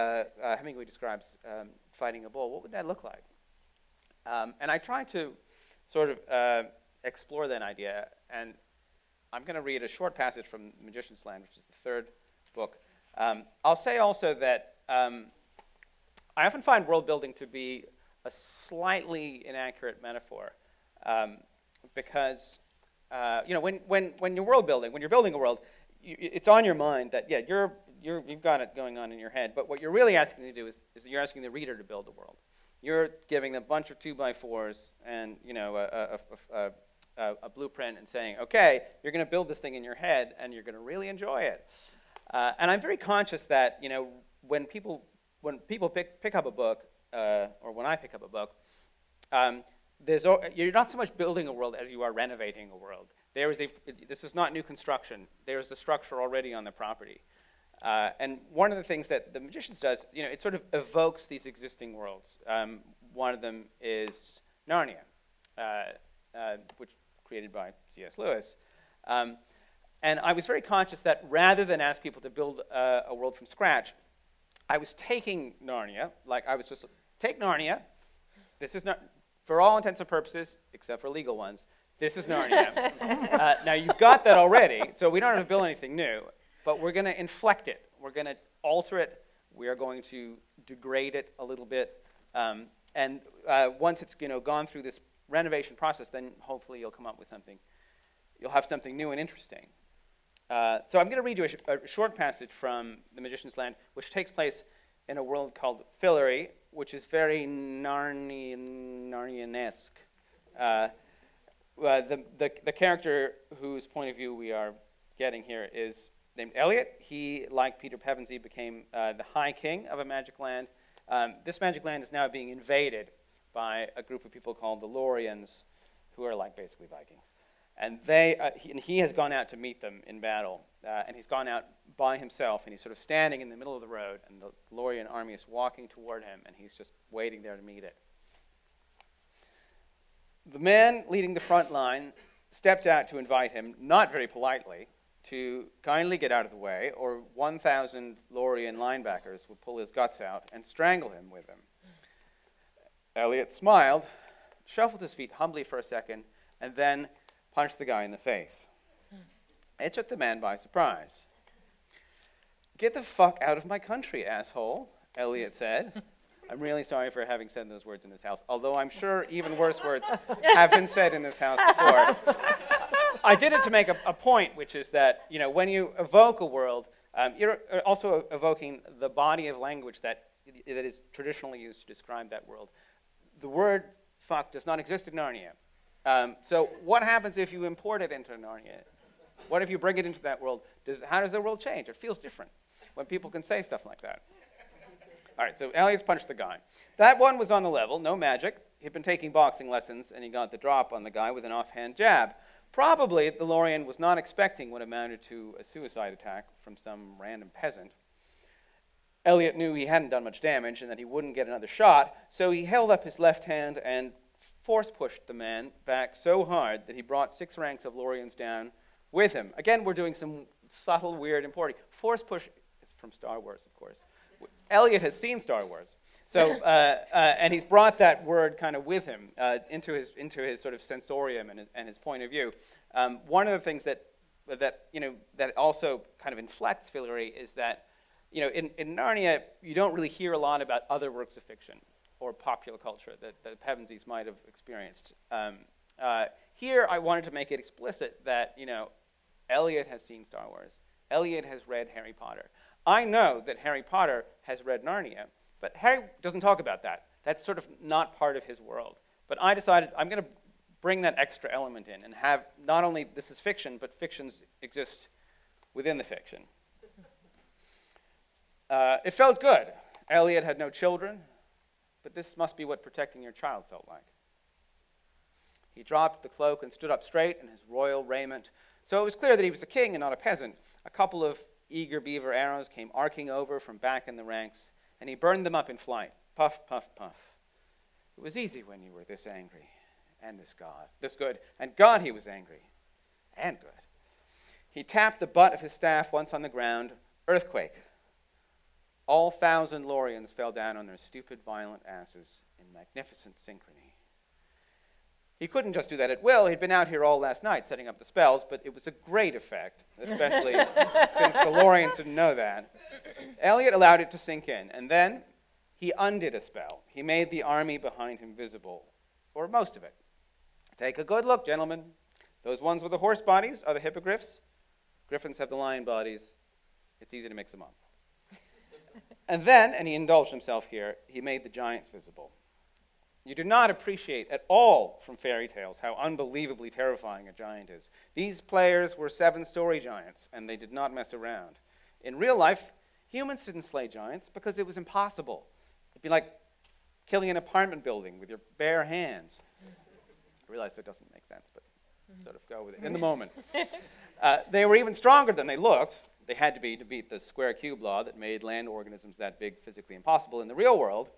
uh, Hemingway describes um, fighting a bull? What would that look like? Um, and I tried to sort of uh, explore that idea, and I'm going to read a short passage from Magician's Land, which is the third book. Um, I'll say also that um, I often find world building to be a slightly inaccurate metaphor, um, because uh, you know when when when you're world building, when you're building a world, you, it's on your mind that yeah you're you're you've got it going on in your head, but what you're really asking to do is is you're asking the reader to build the world. You're giving them a bunch of two by fours and you know a a, a, a, a blueprint and saying okay you're going to build this thing in your head and you're going to really enjoy it. Uh, and I'm very conscious that, you know, when people, when people pick, pick up a book, uh, or when I pick up a book, um, there's, you're not so much building a world as you are renovating a world. There is a, this is not new construction. There is the structure already on the property. Uh, and one of the things that The Magicians does, you know, it sort of evokes these existing worlds. Um, one of them is Narnia, uh, uh, which created by C S Lewis. Um, And I was very conscious that rather than ask people to build uh, a world from scratch, I was taking Narnia, like I was just, take Narnia, this is not, for all intents and purposes, except for legal ones, this is Narnia. uh, now you've got that already, so we don't have to build anything new, but we're going to inflect it, we're going to alter it, we are going to degrade it a little bit, um, and uh, once it's you know, gone through this renovation process, then hopefully you'll come up with something, you'll have something new and interesting. Uh, so I'm going to read you a, sh a short passage from The Magician's Land, which takes place in a world called Fillory, which is very Narnian, Narnianesque. Uh, uh, the, the, the character whose point of view we are getting here is named Elliot. He, like Peter Pevensey, became uh, the High King of a magic land. Um, this magic land is now being invaded by a group of people called the Lorians, who are like basically Vikings. And, they, uh, he, and he has gone out to meet them in battle, uh, and he's gone out by himself, and he's sort of standing in the middle of the road, and the Lorian army is walking toward him, and he's just waiting there to meet it. The man leading the front line stepped out to invite him, not very politely, to kindly get out of the way, or one thousand Lorien linebackers would pull his guts out and strangle him with them. Eliot smiled, shuffled his feet humbly for a second, and then punched the guy in the face. It took the man by surprise. "Get the fuck out of my country, asshole," Eliot said. I'm really sorry for having said those words in this house, although I'm sure even worse words have been said in this house before. I did it to make a, a point, which is that, you know, when you evoke a world, um, you're also evoking the body of language that, that is traditionally used to describe that world. The word fuck does not exist in Narnia. Um, so what happens if you import it into Narnia? What if you bring it into that world? Does, how does the world change? It feels different when people can say stuff like that. All right, so Eliot's punched the guy. That one was on the level, no magic. He'd been taking boxing lessons, and he got the drop on the guy with an offhand jab. Probably the Lorien was not expecting what amounted to a suicide attack from some random peasant. Eliot knew he hadn't done much damage and that he wouldn't get another shot, so he held up his left hand and force-pushed the man back so hard that he brought six ranks of Loriens down with him. Again, we're doing some subtle, weird importing. Force-push is from Star Wars, of course. Eliot has seen Star Wars, so uh, uh, and he's brought that word kind of with him uh, into his into his sort of sensorium and his, and his point of view. Um, one of the things that that you know that also kind of inflects Fillory is that you know in, in Narnia you don't really hear a lot about other works of fiction or popular culture that, that the Pevensies might have experienced. Um, uh, here I wanted to make it explicit that you know Eliot has seen Star Wars. Eliot has read Harry Potter. I know that Harry Potter has read Narnia, but Harry doesn't talk about that. That's sort of not part of his world. But I decided I'm going to bring that extra element in and have not only this is fiction, but fictions exist within the fiction. Uh, it felt good. Eliot had no children, but this must be what protecting your child felt like. He dropped the cloak and stood up straight in his royal raiment, so it was clear that he was a king and not a peasant. A couple of eager beaver arrows came arcing over from back in the ranks, and he burned them up in flight. Puff, puff, puff. It was easy when you were this angry, and this God, this good, and God he was angry, and good. He tapped the butt of his staff once on the ground. Earthquake. All thousand Loriens fell down on their stupid, violent asses in magnificent synchrony. He couldn't just do that at will. He'd been out here all last night setting up the spells, but it was a great effect, especially since the Loriens didn't know that. Eliot allowed it to sink in, and then he undid a spell. He made the army behind him visible, or most of it. Take a good look, gentlemen. Those ones with the horse bodies are the hippogriffs. Griffins have the lion bodies. It's easy to mix them up. And then, and he indulged himself here, he made the giants visible. You do not appreciate at all from fairy tales how unbelievably terrifying a giant is. These players were seven-story giants, and they did not mess around. In real life, humans didn't slay giants because it was impossible. It'd be like killing an apartment building with your bare hands. I realize that doesn't make sense, but mm-hmm. sort of go with it in the moment. Uh, they were even stronger than they looked. They had to be to beat the square cube law that made land organisms that big physically impossible in the real world.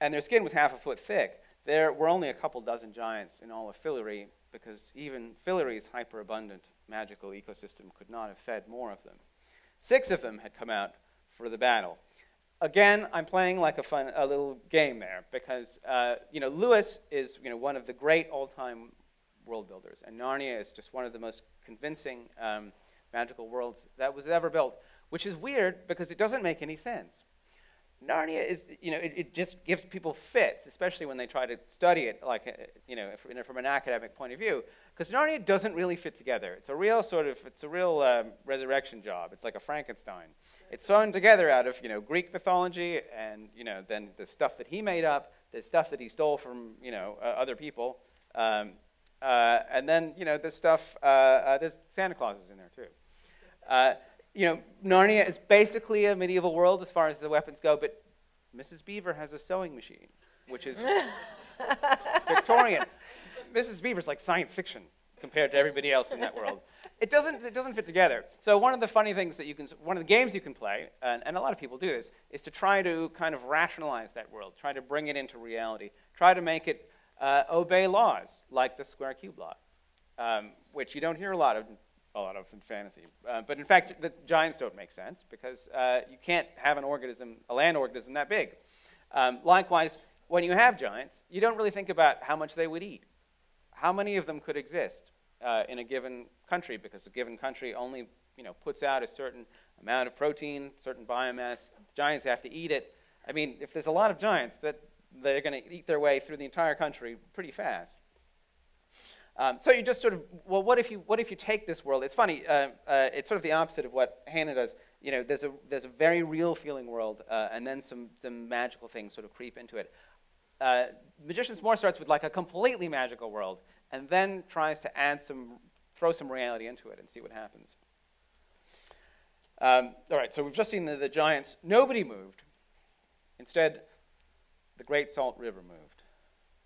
And their skin was half a foot thick. There were only a couple dozen giants in all of Fillory, because even Fillory's hyper-abundant magical ecosystem could not have fed more of them. Six of them had come out for the battle. Again, I'm playing like a fun, a little game there, because uh, you know Lewis is you know one of the great all-time world builders, and Narnia is just one of the most convincing um, magical worlds that was ever built, which is weird because it doesn't make any sense. Narnia is, you know, it, it just gives people fits, especially when they try to study it, like, you know, if, from an academic point of view, because Narnia doesn't really fit together. It's a real sort of, it's a real um, resurrection job. It's like a Frankenstein. It's sewn together out of, you know, Greek mythology and, you know, then the stuff that he made up, the stuff that he stole from, you know, uh, other people, um, uh, and then, you know, this stuff, uh, uh, there's Santa Claus is in there too. Uh, You know, Narnia is basically a medieval world as far as the weapons go, but Missus Beaver has a sewing machine, which is Victorian. Missus Beaver's like science fiction compared to everybody else in that world. It doesn't, it doesn't fit together. So one of the funny things that you can, one of the games you can play, and, and a lot of people do this, is to try to kind of rationalize that world, try to bring it into reality, try to make it uh, obey laws, like the square cube law, um, which you don't hear a lot of a lot of in fantasy. Uh, but in fact, the giants don't make sense because uh, you can't have an organism, a land organism that big. Um, likewise, when you have giants, you don't really think about how much they would eat. How many of them could exist uh, in a given country, because a given country only you know, puts out a certain amount of protein, certain biomass. Giants have to eat it. I mean, if there's a lot of giants, that they're going to eat their way through the entire country pretty fast. Um, so you just sort of, well, what if you, what if you take this world? It's funny, uh, uh, it's sort of the opposite of what Hannah does. You know, there's a, there's a very real feeling world, uh, and then some, some magical things sort of creep into it. Uh, Magicians more starts with like a completely magical world, and then tries to add some, throw some reality into it and see what happens. Um, all right, so we've just seen the, the giants. Nobody moved. Instead, the Great Salt River moved.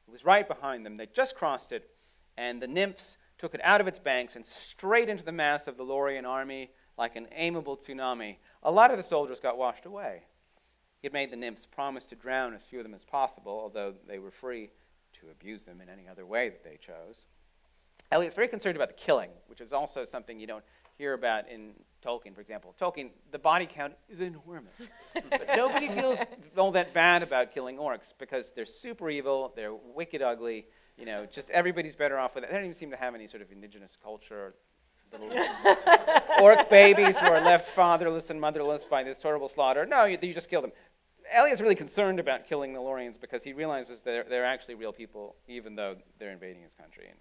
It was right behind them. They just crossed it, and the nymphs took it out of its banks and straight into the mass of the Lorien army like an aimable tsunami. A lot of the soldiers got washed away. He had made the nymphs promise to drown as few of them as possible, although they were free to abuse them in any other way that they chose. Eliot's very concerned about the killing, which is also something you don't hear about in Tolkien, for example. Tolkien, the body count is enormous. But nobody feels all that bad about killing orcs because they're super evil, they're wicked ugly, you know, just everybody's better off with it. They don't even seem to have any sort of indigenous culture. Little orc babies who are left fatherless and motherless by this terrible slaughter. No, you, you just kill them. Eliot's really concerned about killing the Lorians because he realizes they're, they're actually real people, even though they're invading his country. And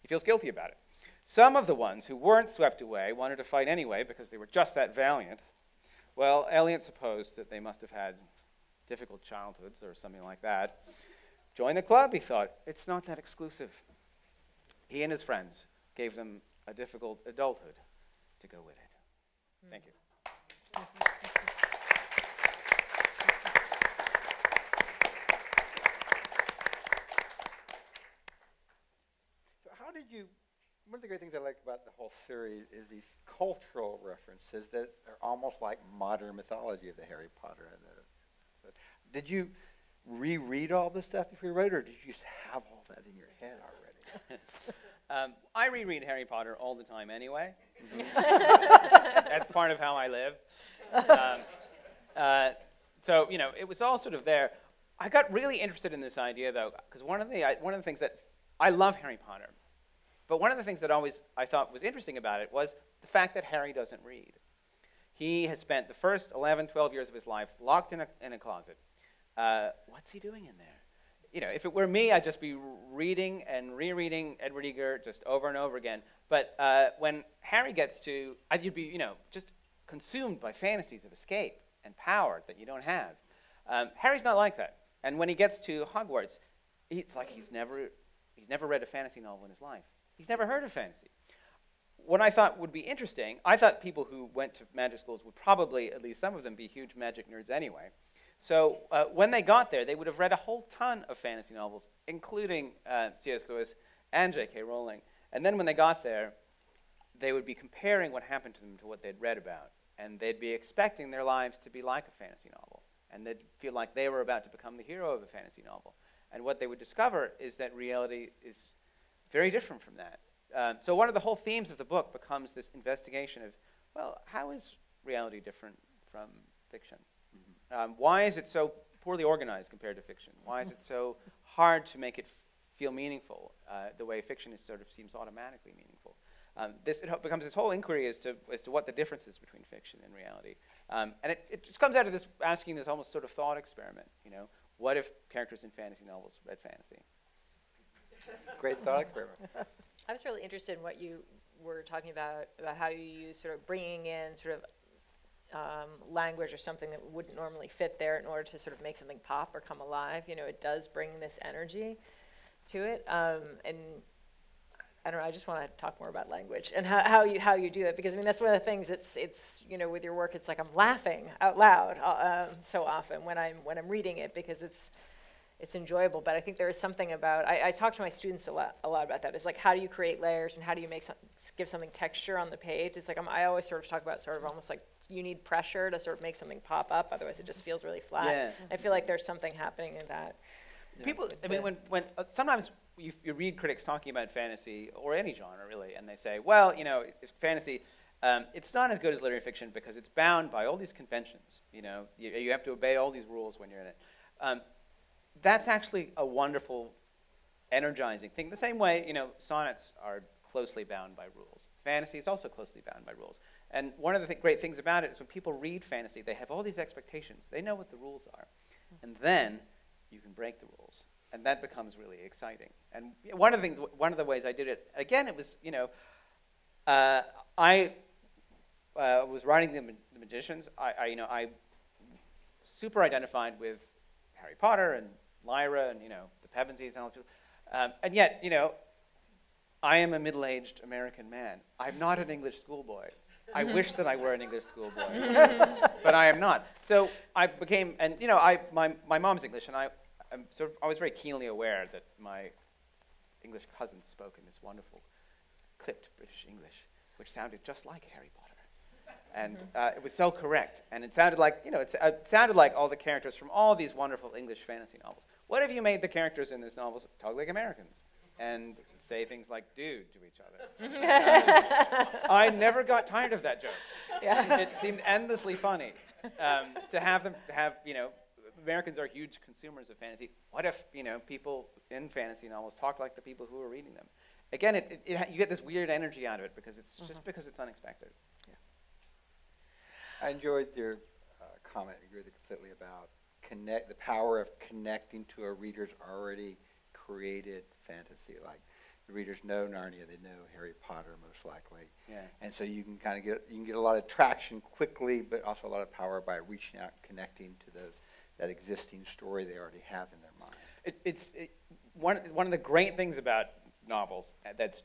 he feels guilty about it. Some of the ones who weren't swept away wanted to fight anyway because they were just that valiant. Well, Eliot supposed that they must have had difficult childhoods or something like that. Join the club, he thought. It's not that exclusive. He and his friends gave them a difficult adulthood to go with it. Mm. Thank you. So how did you, one of the great things I like about the whole series is these cultural references that are almost like modern mythology of the Harry Potter. And the, did you reread all this stuff before you wrote, or did you just have all that in your head already? Um, I reread Harry Potter all the time anyway. That's part of how I live. Um, uh, so, you know, it was all sort of there. I got really interested in this idea, though, because one of the I, one of the things that I love Harry Potter, but one of the things that always I thought was interesting about it was the fact that Harry doesn't read. He has spent the first eleven, twelve years of his life locked in a, in a closet. Uh, what's he doing in there? You know, if it were me, I'd just be reading and rereading Edward Eager just over and over again. But uh, when Harry gets to, uh, you'd be, you know, just consumed by fantasies of escape and power that you don't have. Um, Harry's not like that. And when he gets to Hogwarts, it's like he's never, he's never read a fantasy novel in his life. He's never heard of fantasy. What I thought would be interesting, I thought people who went to magic schools would probably, at least some of them, be huge magic nerds anyway. So uh, when they got there, they would have read a whole ton of fantasy novels, including uh, C S Lewis and J K Rowling. And then when they got there, they would be comparing what happened to them to what they'd read about. And they'd be expecting their lives to be like a fantasy novel. And they'd feel like they were about to become the hero of a fantasy novel. And what they would discover is that reality is very different from that. Um, so one of the whole themes of the book becomes this investigation of, well, how is reality different from fiction? Um, why is it so poorly organized compared to fiction? Why is it so hard to make it feel meaningful uh, the way fiction is sort of seems automatically meaningful? Um, this it becomes this whole inquiry as to, as to what the difference is between fiction and reality. Um, and it, it just comes out of this asking this almost sort of thought experiment, you know, what if characters in fantasy novels read fantasy? Great thought experiment. I was really interested in what you were talking about, about how you use sort of bringing in sort of Um, language or something that wouldn't normally fit there in order to sort of make something pop or come alive. You know, it does bring this energy to it. Um, and I don't know, I just want to talk more about language and how, how you how you do that, because I mean, that's one of the things. It's, it's you know, with your work, it's like I'm laughing out loud uh, um, so often when I'm, when I'm reading it, because it's, it's enjoyable. But I think there is something about, I, I talk to my students a lot, a lot about that. It's like, how do you create layers and how do you make some, give something texture on the page? It's like, I'm, I always sort of talk about sort of almost like you need pressure to sort of make something pop up, otherwise it just feels really flat. Yeah. I feel like there's something happening in that. Yeah. People, I mean, when, when uh, sometimes you, you read critics talking about fantasy, or any genre really, and they say, well, you know, it's fantasy, um, it's not as good as literary fiction because it's bound by all these conventions. You know, you, you have to obey all these rules when you're in it. Um, that's actually a wonderful, energizing thing. The same way, you know, sonnets are closely bound by rules. Fantasy is also closely bound by rules. And one of the th great things about it is when people read fantasy, they have all these expectations. They know what the rules are. And then you can break the rules. And that becomes really exciting. And one of the things, one of the ways I did it, again, it was, you know, uh, I uh, was writing the, Ma the Magicians. I, I, you know, I super identified with Harry Potter and Lyra and, you know, the Pevensey's and all that. Um, and yet, you know, I am a middle-aged American man. I'm not an English schoolboy. I wish that I were an English schoolboy, but I am not. So I became, and you know, I my my mom's English, and I, I'm sort of, I was very keenly aware that my English cousin spoke in this wonderful clipped British English, which sounded just like Harry Potter, and uh, it was so correct, and it sounded like, you know, it, it sounded like all the characters from all these wonderful English fantasy novels. What if you made the characters in these novels talk like Americans, and say things like dude to each other? um, I never got tired of that joke. Yeah. It seemed endlessly funny um, to have them have, you know, Americans are huge consumers of fantasy. What if, you know, people in fantasy novels talk like the people who are reading them? Again, it, it, it, you get this weird energy out of it because it's mm-hmm. just because it's unexpected. Yeah. I enjoyed your uh, comment, I agree with it completely, about connect, the power of connecting to a reader's already created fantasy. Like, the readers know Narnia, they know Harry Potter most likely, yeah. And so you can kind of get you can get a lot of traction quickly, but also a lot of power by reaching out, and connecting to those that existing story they already have in their mind. It, it's it, one one of the great things about novels that's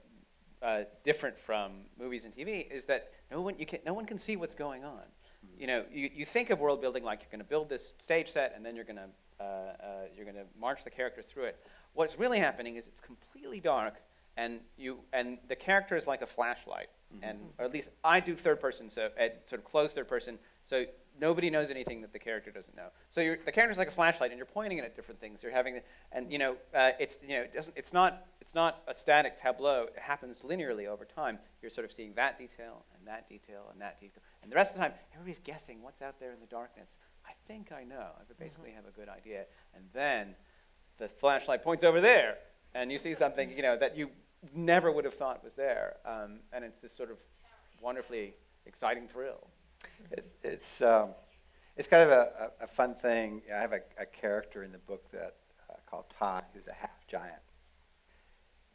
uh, different from movies and T V is that no one you can no one can see what's going on. Mm-hmm. You know, you you think of world building like you're going to build this stage set and then you're going to uh, uh, you're going to march the characters through it. What's really happening is it's completely dark. And you and the character is like a flashlight, mm-hmm. and or at least I do third person, so uh, sort of close third person, so nobody knows anything that the character doesn't know. So you're, the character's like a flashlight, and you're pointing it at different things. You're having, the, and you know, uh, it's you know, it doesn't, it's not it's not a static tableau. It happens linearly over time. You're sort of seeing that detail and that detail and that detail, and the rest of the time, everybody's guessing what's out there in the darkness. I think I know. I basically mm-hmm. have a good idea, and then the flashlight points over there, and you see something you know that you never would have thought was there, um, and it's this sort of wonderfully exciting thrill. It's it's, um, it's kind of a, a, a fun thing. I have a, a character in the book that uh, called Todd, who's a half giant.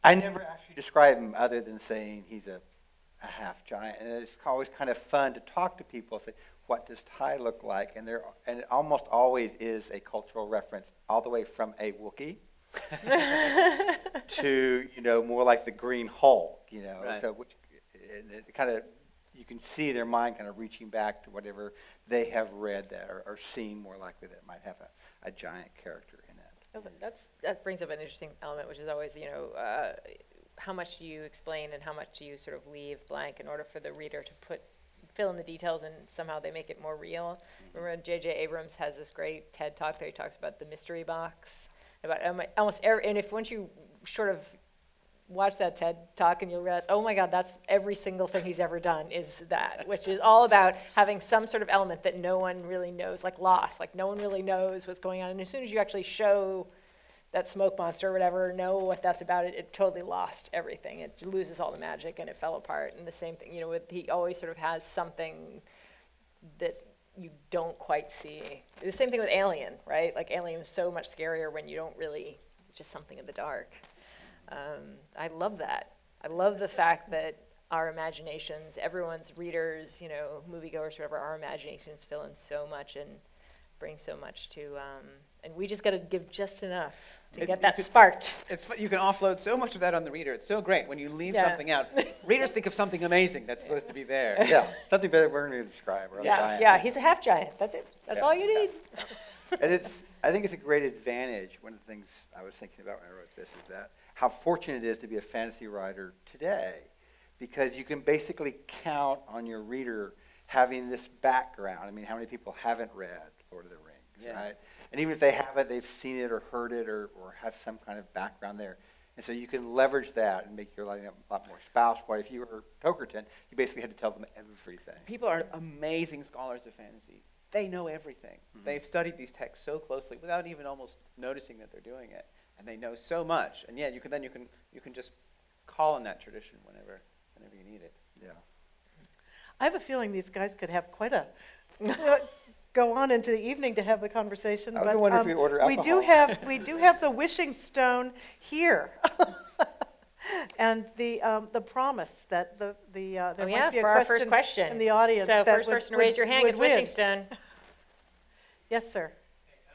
I never actually describe him other than saying he's a, a half giant, and it's always kind of fun to talk to people. Say, what does Ty look like? And there, and it almost always is a cultural reference, all the way from a Wookiee. to, you know, more like the Green Hulk, you know, right. So which, and it kind of, you can see their mind kind of reaching back to whatever they have read that or, or seen more likely that might have a, a giant character in it. Oh, that's, that brings up an interesting element, which is always, you know, uh, how much do you explain and how much do you sort of leave blank in order for the reader to put fill in the details and somehow they make it more real. Mm-hmm. Remember J J Abrams has this great TED talk there, he talks about the mystery box. About um, almost every, and if once you sort of watch that TED talk and you'll realize, oh my God, that's every single thing he's ever done is that, which is all about having some sort of element that no one really knows, like Lost, like no one really knows what's going on. And as soon as you actually show that smoke monster or whatever, know what that's about, it, it totally lost everything. It loses all the magic and it fell apart. And the same thing, you know, with, he always sort of has something that you don't quite see. The same thing with Alien, right? Like Alien is so much scarier when you don't really, it's just something in the dark. Um, I love that. I love the fact that our imaginations, everyone's readers, you know, moviegoers, whatever, our imaginations fill in so much and bring so much to, um, and we just gotta give just enough to it, get that could, sparked. It's, you can offload so much of that on the reader. It's so great when you leave yeah. something out. Readers think of something amazing that's yeah. supposed to be there. Yeah, something better we're going to describe. Or yeah, giant. yeah, he's a half giant. That's it. That's yeah. all you need. Yeah. And it's, I think it's a great advantage. One of the things I was thinking about when I wrote this is that how fortunate it is to be a fantasy writer today, because you can basically count on your reader having this background. I mean, how many people haven't read Lord of the Rings, yeah. right? And even if they haven't, they've seen it or heard it or, or have some kind of background there. And so you can leverage that and make your life a lot more spousal. But if you were Tokerton, you basically had to tell them everything. People are amazing scholars of fantasy. They know everything. Mm-hmm. They've studied these texts so closely without even almost noticing that they're doing it. And they know so much. And yeah, you can then you can you can just call on that tradition whenever whenever you need it. Yeah. I have a feeling these guys could have quite a go on into the evening to have the conversation. I but, wonder um, if we order alcohol. We do have we do have the wishing stone here, and the um, the promise that the the uh, there oh, might yeah, be a for question, our first question in the audience. So that first would, person would, to raise your hand gets wishing stone. Yes, sir.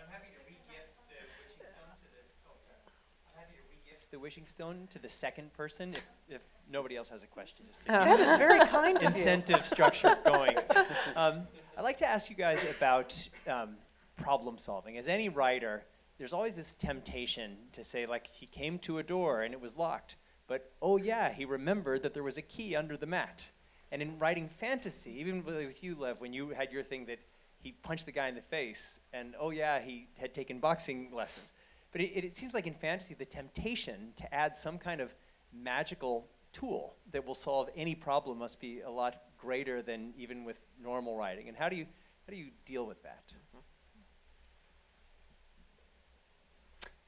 I'm happy to re-gift the wishing stone to the. Oh, sorry. I'm happy to re-gift the wishing stone to the second person if, if nobody else has a question. Just to oh. That is very kind of you. Incentive structure going. Um, I'd like to ask you guys about um, problem solving. As any writer, there's always this temptation to say, like, he came to a door and it was locked, but oh yeah, he remembered that there was a key under the mat. And in writing fantasy, even with you, Lev, when you had your thing that he punched the guy in the face, and oh yeah, he had taken boxing lessons. But it, it, it seems like in fantasy, the temptation to add some kind of magical tool that will solve any problem must be a lot greater than even with normal writing. And how do you how do you deal with that?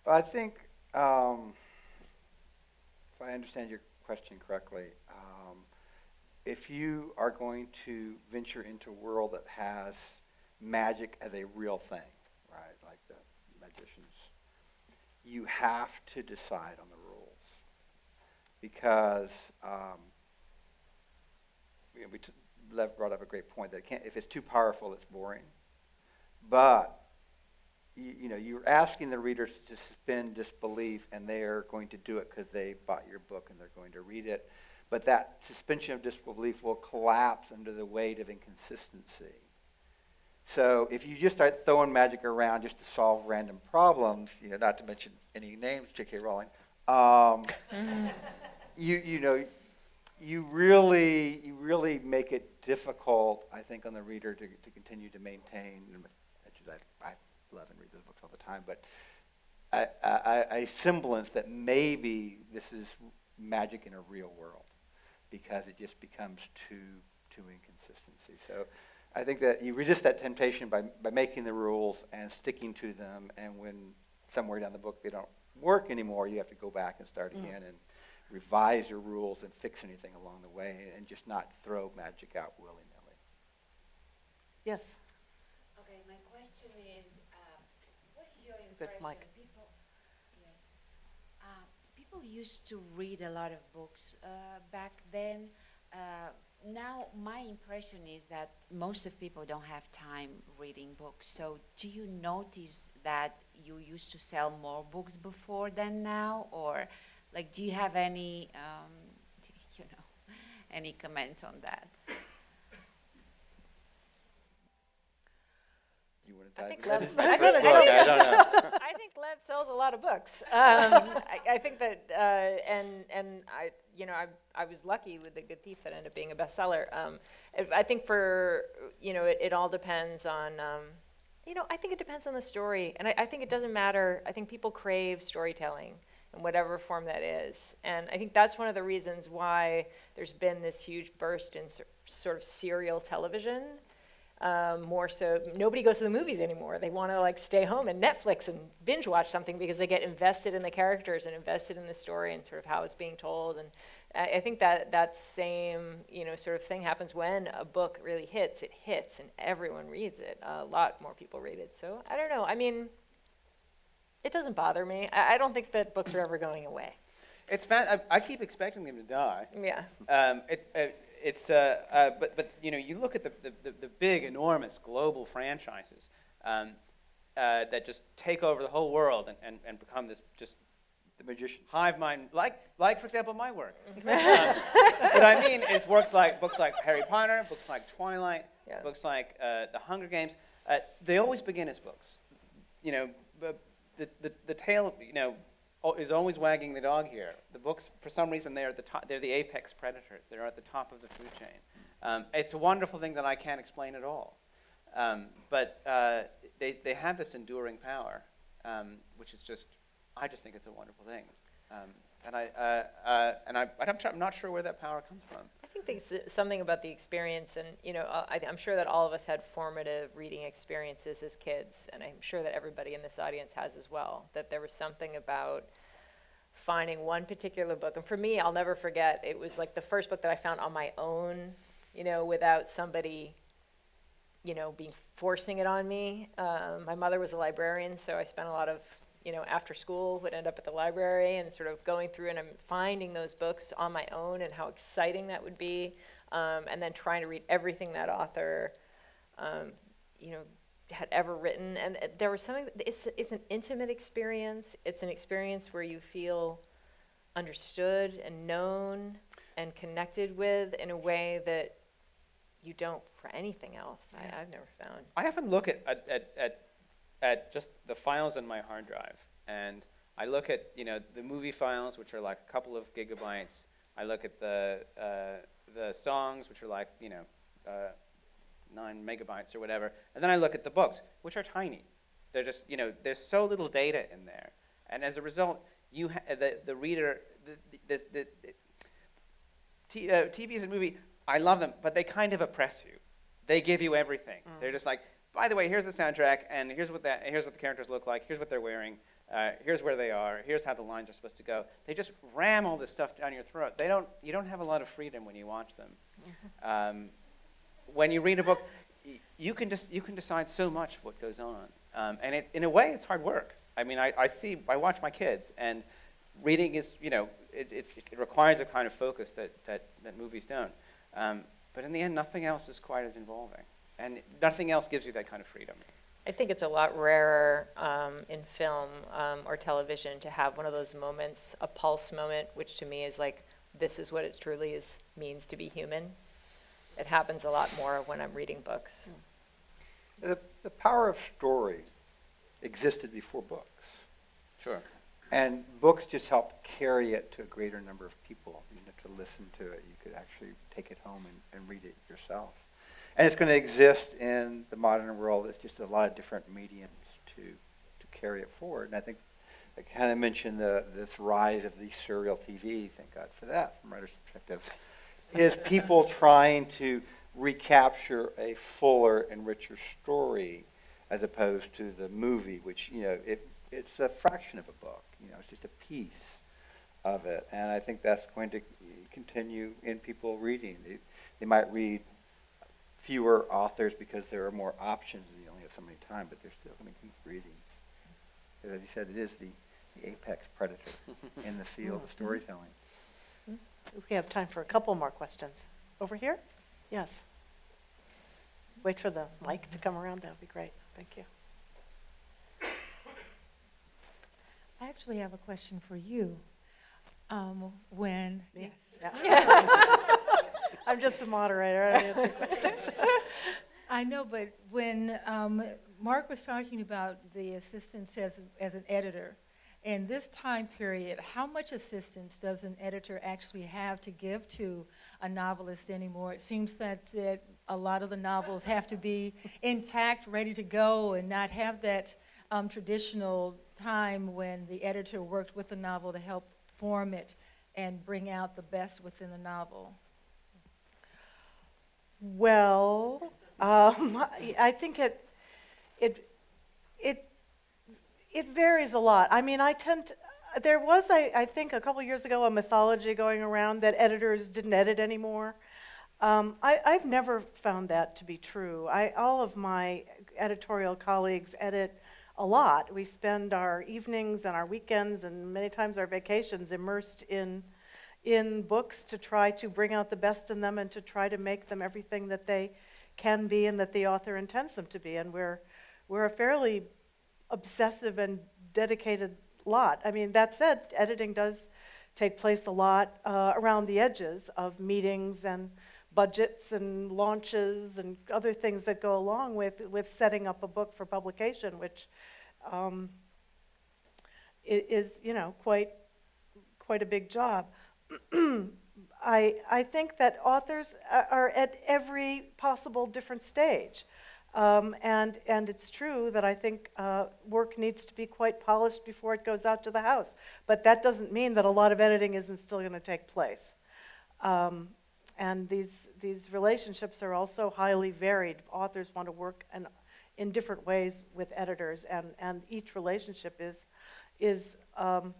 Well, I think um, if I understand your question correctly, um, if you are going to venture into a world that has magic as a real thing, right, like the Magicians, you have to decide on the rules, because um, We t Lev brought up a great point that it can't, if it's too powerful, it's boring. But you, you know, you're asking the readers to suspend disbelief, and they are going to do it because they bought your book and they're going to read it. But that suspension of disbelief will collapse under the weight of inconsistency. So if you just start throwing magic around just to solve random problems, you know, not to mention any names, J K Rowling, um, you you know. You really, you really make it difficult, I think, on the reader to, to continue to maintain. I, I love and read those books all the time, but I, I, I semblance that maybe this is magic in a real world, because it just becomes too, too inconsistency. So I think that you resist that temptation by, by making the rules and sticking to them, and when somewhere down the book they don't work anymore, you have to go back and start mm. again and revise your rules and fix anything along the way, and just not throw magic out willy-nilly. Yes? Okay, my question is, uh, what is your impression? People, yes. uh, people used to read a lot of books uh, back then. Uh, now my impression is that most of people don't have time reading books. So do you notice that you used to sell more books before than now, or? Like, do you have any, um, you know, any comments on that? You want to dive into that? I, I think Lev sells a lot of books. Um, I, I think that, uh, and and I, you know, I I was lucky with The Good Thief that ended up being a bestseller. Um, I think for, you know, it, it all depends on. Um, you know, I think it depends on the story, and I, I think it doesn't matter. I think people crave storytelling, in whatever form that is. And I think that's one of the reasons why there's been this huge burst in sor sort of serial television. Um, more so, nobody goes to the movies anymore. They want to like stay home and Netflix and binge watch something, because they get invested in the characters and invested in the story and sort of how it's being told. And I, I think that that same, you know, sort of thing happens when a book really hits. It hits and everyone reads it. A lot more people read it. So I don't know. I mean, it doesn't bother me. I, I don't think that books are ever going away. It's I, I keep expecting them to die. Yeah. Um, it, uh, it's uh, uh, but but you know, you look at the the, the big enormous global franchises um, uh, that just take over the whole world and, and, and become this just the magician hive mind, like like for example my work. um, what I mean is works like books like Harry Potter, books like Twilight, yeah. books like uh, The Hunger Games. Uh, they always begin as books. You know. The, the, the tail, you know, is always wagging the dog here. The books, for some reason, they're, at the top, they're the apex predators. They're at the top of the food chain. Um, it's a wonderful thing that I can't explain at all. Um, but uh, they, they have this enduring power, um, which is just, I just think it's a wonderful thing. Um, And I uh, uh, and I I'm, I'm not sure where that power comes from. I think there's something about the experience, and you know, I, I'm sure that all of us had formative reading experiences as kids, and I'm sure that everybody in this audience has as well. That there was something about finding one particular book, and for me, I'll never forget. It was like the first book that I found on my own, you know, without somebody, you know, being forcing it on me. Um, my mother was a librarian, so I spent a lot of you know, after school, would end up at the library and sort of going through and I'm finding those books on my own and how exciting that would be, um, and then trying to read everything that author, um, you know, had ever written. And uh, there was something, it's, it's an intimate experience. It's an experience where you feel understood and known and connected with in a way that you don't for anything else. Yeah. I, I've never found. I often look at, at, at, at at just the files on my hard drive, and I look at you know the movie files, which are like a couple of gigabytes. I look at the uh, the songs, which are like you know uh, nine megabytes or whatever, and then I look at the books, which are tiny. They're just you know there's so little data in there, and as a result, you ha the the reader the the, the, the t uh, T Vs and movies. I love them, but they kind of oppress you. They give you everything. Mm. They're just like, by the way, here's the soundtrack, and here's what that, here's what the characters look like, here's what they're wearing, uh, here's where they are, here's how the lines are supposed to go. They just ram all this stuff down your throat. They don't, you don't have a lot of freedom when you watch them. Um, when you read a book, y you can just, you can decide so much of what goes on. Um, and it, in a way, it's hard work. I mean, I, I see, I watch my kids, and reading is, you know, it, it's, it requires a kind of focus that, that, that movies don't. Um, but in the end, nothing else is quite as involving. And nothing else gives you that kind of freedom. I think it's a lot rarer um, in film um, or television to have one of those moments, a pulse moment, which to me is like, this is what it truly is, means to be human. It happens a lot more when I'm reading books. The, the power of story existed before books. Sure. And books just helped carry it to a greater number of people. You didn't have to listen to it. You could actually take it home and, and read it yourself. And it's going to exist in the modern world. It's just a lot of different mediums to to carry it forward. And I think I kind of mentioned the this rise of the serial T V. Thank God for that, from writer's perspective. Is people trying to recapture a fuller and richer story, as opposed to the movie, which you know it it's a fraction of a book. You know, it's just a piece of it. And I think that's going to continue in people reading. They, they might read fewer authors because there are more options and you only have so many time, but they're still going to keep reading. As you said, it is the, the apex predator in the field of storytelling. We have time for a couple more questions. Over here? Yes. Wait for the mic to come around. That would be great. Thank you. I actually have a question for you. Um, when... Yes. Yeah. I'm just the moderator. I don't answer questions. I know, but when um, Mark was talking about the assistance as, as an editor, in this time period, how much assistance does an editor actually have to give to a novelist anymore? It seems that, that a lot of the novels have to be intact, ready to go, and not have that um, traditional time when the editor worked with the novel to help form it and bring out the best within the novel. Well, um, I, I think it, it, it, it varies a lot. I mean, I tend to, there was, I, I think, a couple years ago, a mythology going around that editors didn't edit anymore. Um, I, I've never found that to be true. I, all of my editorial colleagues edit a lot. We spend our evenings and our weekends and many times our vacations immersed in in books to try to bring out the best in them and to try to make them everything that they can be and that the author intends them to be. And we're, we're a fairly obsessive and dedicated lot. I mean, that said, editing does take place a lot uh, around the edges of meetings and budgets and launches and other things that go along with, with setting up a book for publication, which um, is, you know, quite, quite a big job. I, I think that authors are at every possible different stage. Um, and, and it's true that I think uh, work needs to be quite polished before it goes out to the house. But that doesn't mean that a lot of editing isn't still going to take place. Um, and these, these relationships are also highly varied. Authors want to work in, in different ways with editors, and, and each relationship is, is, um,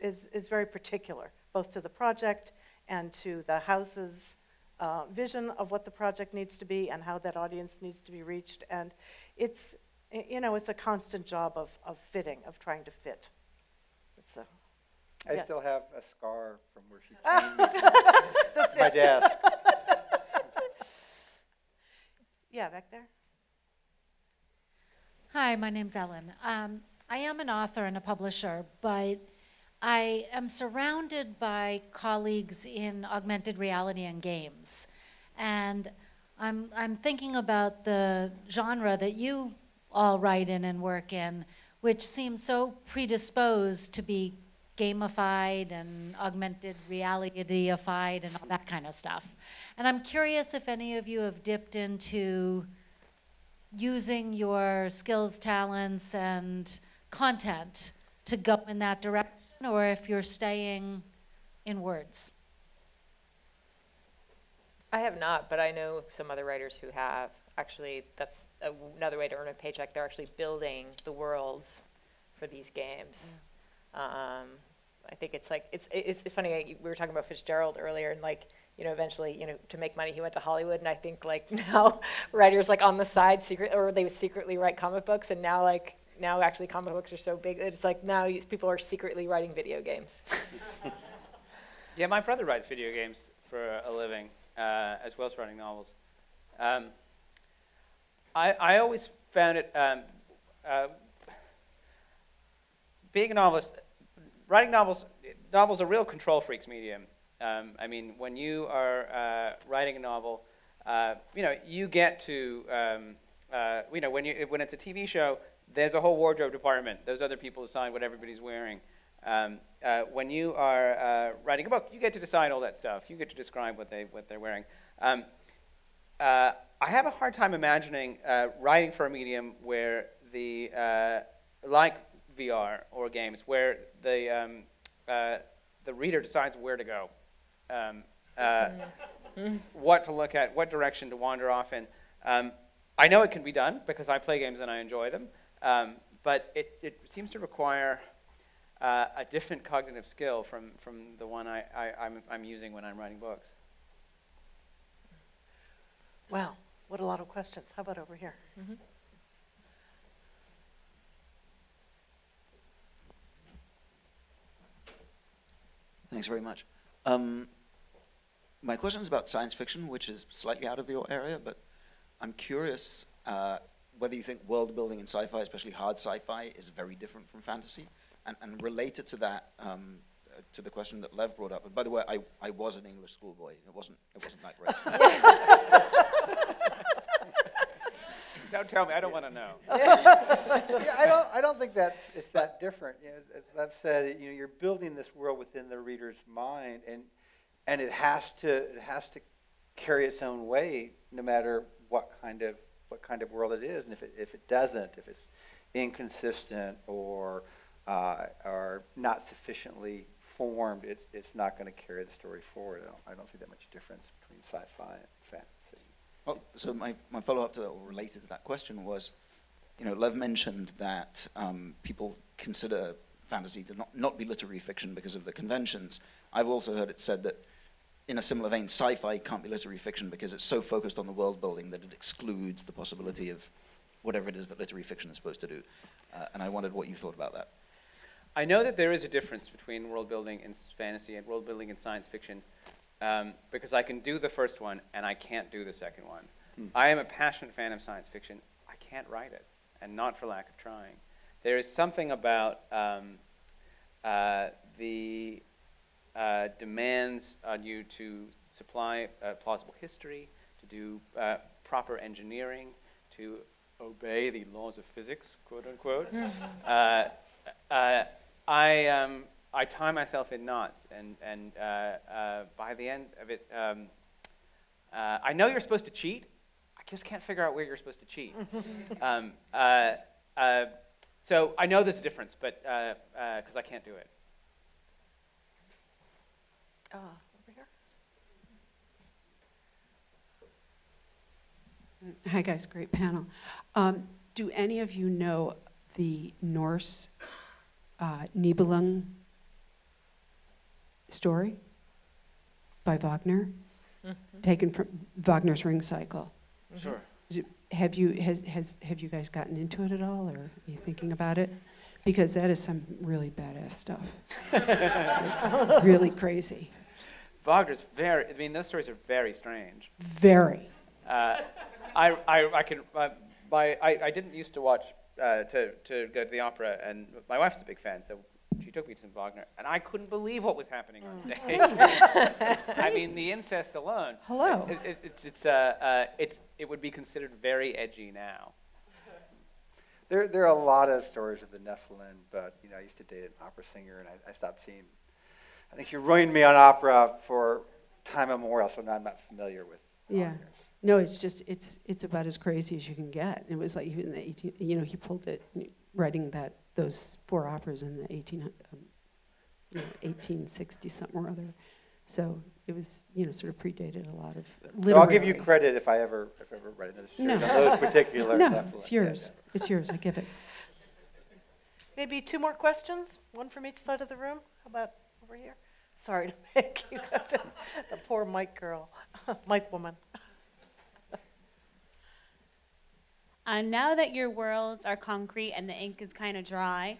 is, is very particular, both to the project and to the house's Uh, vision of what the project needs to be and how that audience needs to be reached. And it's, you know, it's a constant job of, of fitting, of trying to fit. It's a, I yes. still have a scar from where she came from my desk. Yeah, back there. Hi, my name's Ellen. Um, I am an author and a publisher, but I am surrounded by colleagues in augmented reality and games. And I'm, I'm thinking about the genre that you all write in and work in, which seems so predisposed to be gamified and augmented reality-ified and all that kind of stuff. And I'm curious if any of you have dipped into using your skills, talents, and content to go in that direction, or if you're staying in words. I have not, but I know some other writers who have. Actually, that's a w another way to earn a paycheck. They're actually building the worlds for these games. Mm. Um, I think it's like, it's, it's, it's funny, I, we were talking about Fitzgerald earlier, and like, you know, eventually, you know, to make money, he went to Hollywood, and I think like now writers like on the side secret, or they would secretly write comic books, and now like, now actually comic books are so big, it's like now you, people are secretly writing video games. Yeah, my brother writes video games for a living, uh, as well as writing novels. Um, I, I always found it, um, uh, being a novelist, writing novels, novels are real control freaks medium. Um, I mean, when you are uh, writing a novel, uh, you know, you get to, um, uh, you know, when, you, when it's a T V show, there's a whole wardrobe department. Those other people decide what everybody's wearing. Um, uh, when you are uh, writing a book, you get to decide all that stuff. You get to describe what, they, what they're wearing. Um, uh, I have a hard time imagining uh, writing for a medium where the, uh, like V R or games, where the, um, uh, the reader decides where to go, um, uh, what to look at, what direction to wander off in. Um, I know it can be done because I play games and I enjoy them. Um, but it, it seems to require uh, a different cognitive skill from, from the one I, I, I'm, I'm using when I'm writing books. Wow, what a lot of questions. How about over here? Mm-hmm. Thanks very much. Um, my question is about science fiction, which is slightly out of your area, but I'm curious uh, whether you think world building in sci-fi, especially hard sci-fi, is very different from fantasy. And, and related to that, um, uh, to the question that Lev brought up, and by the way, I, I was an English schoolboy. It wasn't, it wasn't that great. Don't tell me, I don't want to know. Yeah, I, don't, I don't think that's, it's that different. You know, as Lev said, you know, you're building this world within the reader's mind, and, and it, has to, it has to carry its own weight no matter what kind of what kind of world it is, and if it, if it doesn't, if it's inconsistent or, uh, or not sufficiently formed, it, it's not going to carry the story forward. I don't, I don't see that much difference between sci-fi and fantasy. Well, so my, my follow-up to that, or related to that question, was, you know, Lev mentioned that um, people consider fantasy to not, not be literary fiction because of the conventions. I've also heard it said that in a similar vein, sci-fi can't be literary fiction because it's so focused on the world building that it excludes the possibility of whatever it is that literary fiction is supposed to do. Uh, and I wondered what you thought about that. I know that there is a difference between world building in fantasy and world building in science fiction, um, because I can do the first one and I can't do the second one. Hmm. I am a passionate fan of science fiction. I can't write it, and not for lack of trying. There is something about um, uh, the Uh, demands on you to supply uh, plausible history, to do uh, proper engineering, to obey the laws of physics, quote unquote. uh, uh, I, um, I tie myself in knots, and, and uh, uh, by the end of it, um, uh, I know you're supposed to cheat. I just can't figure out where you're supposed to cheat. um, uh, uh, so I know there's a difference, but because uh, uh, I can't do it. Uh, over here. Hi guys, great panel. Um, do any of you know the Norse uh, Nibelung story by Wagner? Mm-hmm. Taken from Wagner's Ring Cycle. Mm-hmm. Sure. It, have you has, has have you guys gotten into it at all, or are you thinking about it? Because that is some really badass stuff. Like, really crazy. Wagner's very. I mean, those stories are very strange. Very. Uh, I I I can. Uh, my I I didn't used to watch uh, to to go to the opera, and my wife's a big fan, so she took me to some Wagner, and I couldn't believe what was happening on stage. I mean, the incest alone. Hello. It, it, it's it's uh, uh it's it would be considered very edgy now. There, there are a lot of stories of the Nephilim, but you know, I used to date an opera singer, and I, I stopped seeing. I think you ruined me on opera for time immemorial, so now I'm not familiar with. Yeah, operas. No, it's just it's it's about as crazy as you can get. It was like in the eighteen, you know, he pulled it writing that those four operas in the eighteen, um, you know, eighteen sixty something or other. So it was, you know, sort of predated a lot of literary. So I'll give you credit if I ever, if I ever read another series no. on those particular. No, Nephilim. It's yours. Yeah, yeah. It's yours. I give it. Maybe two more questions, one from each side of the room. How about over here? Sorry to make you to, the poor mic girl, mic woman. Uh, now that your worlds are concrete and the ink is kind of dry,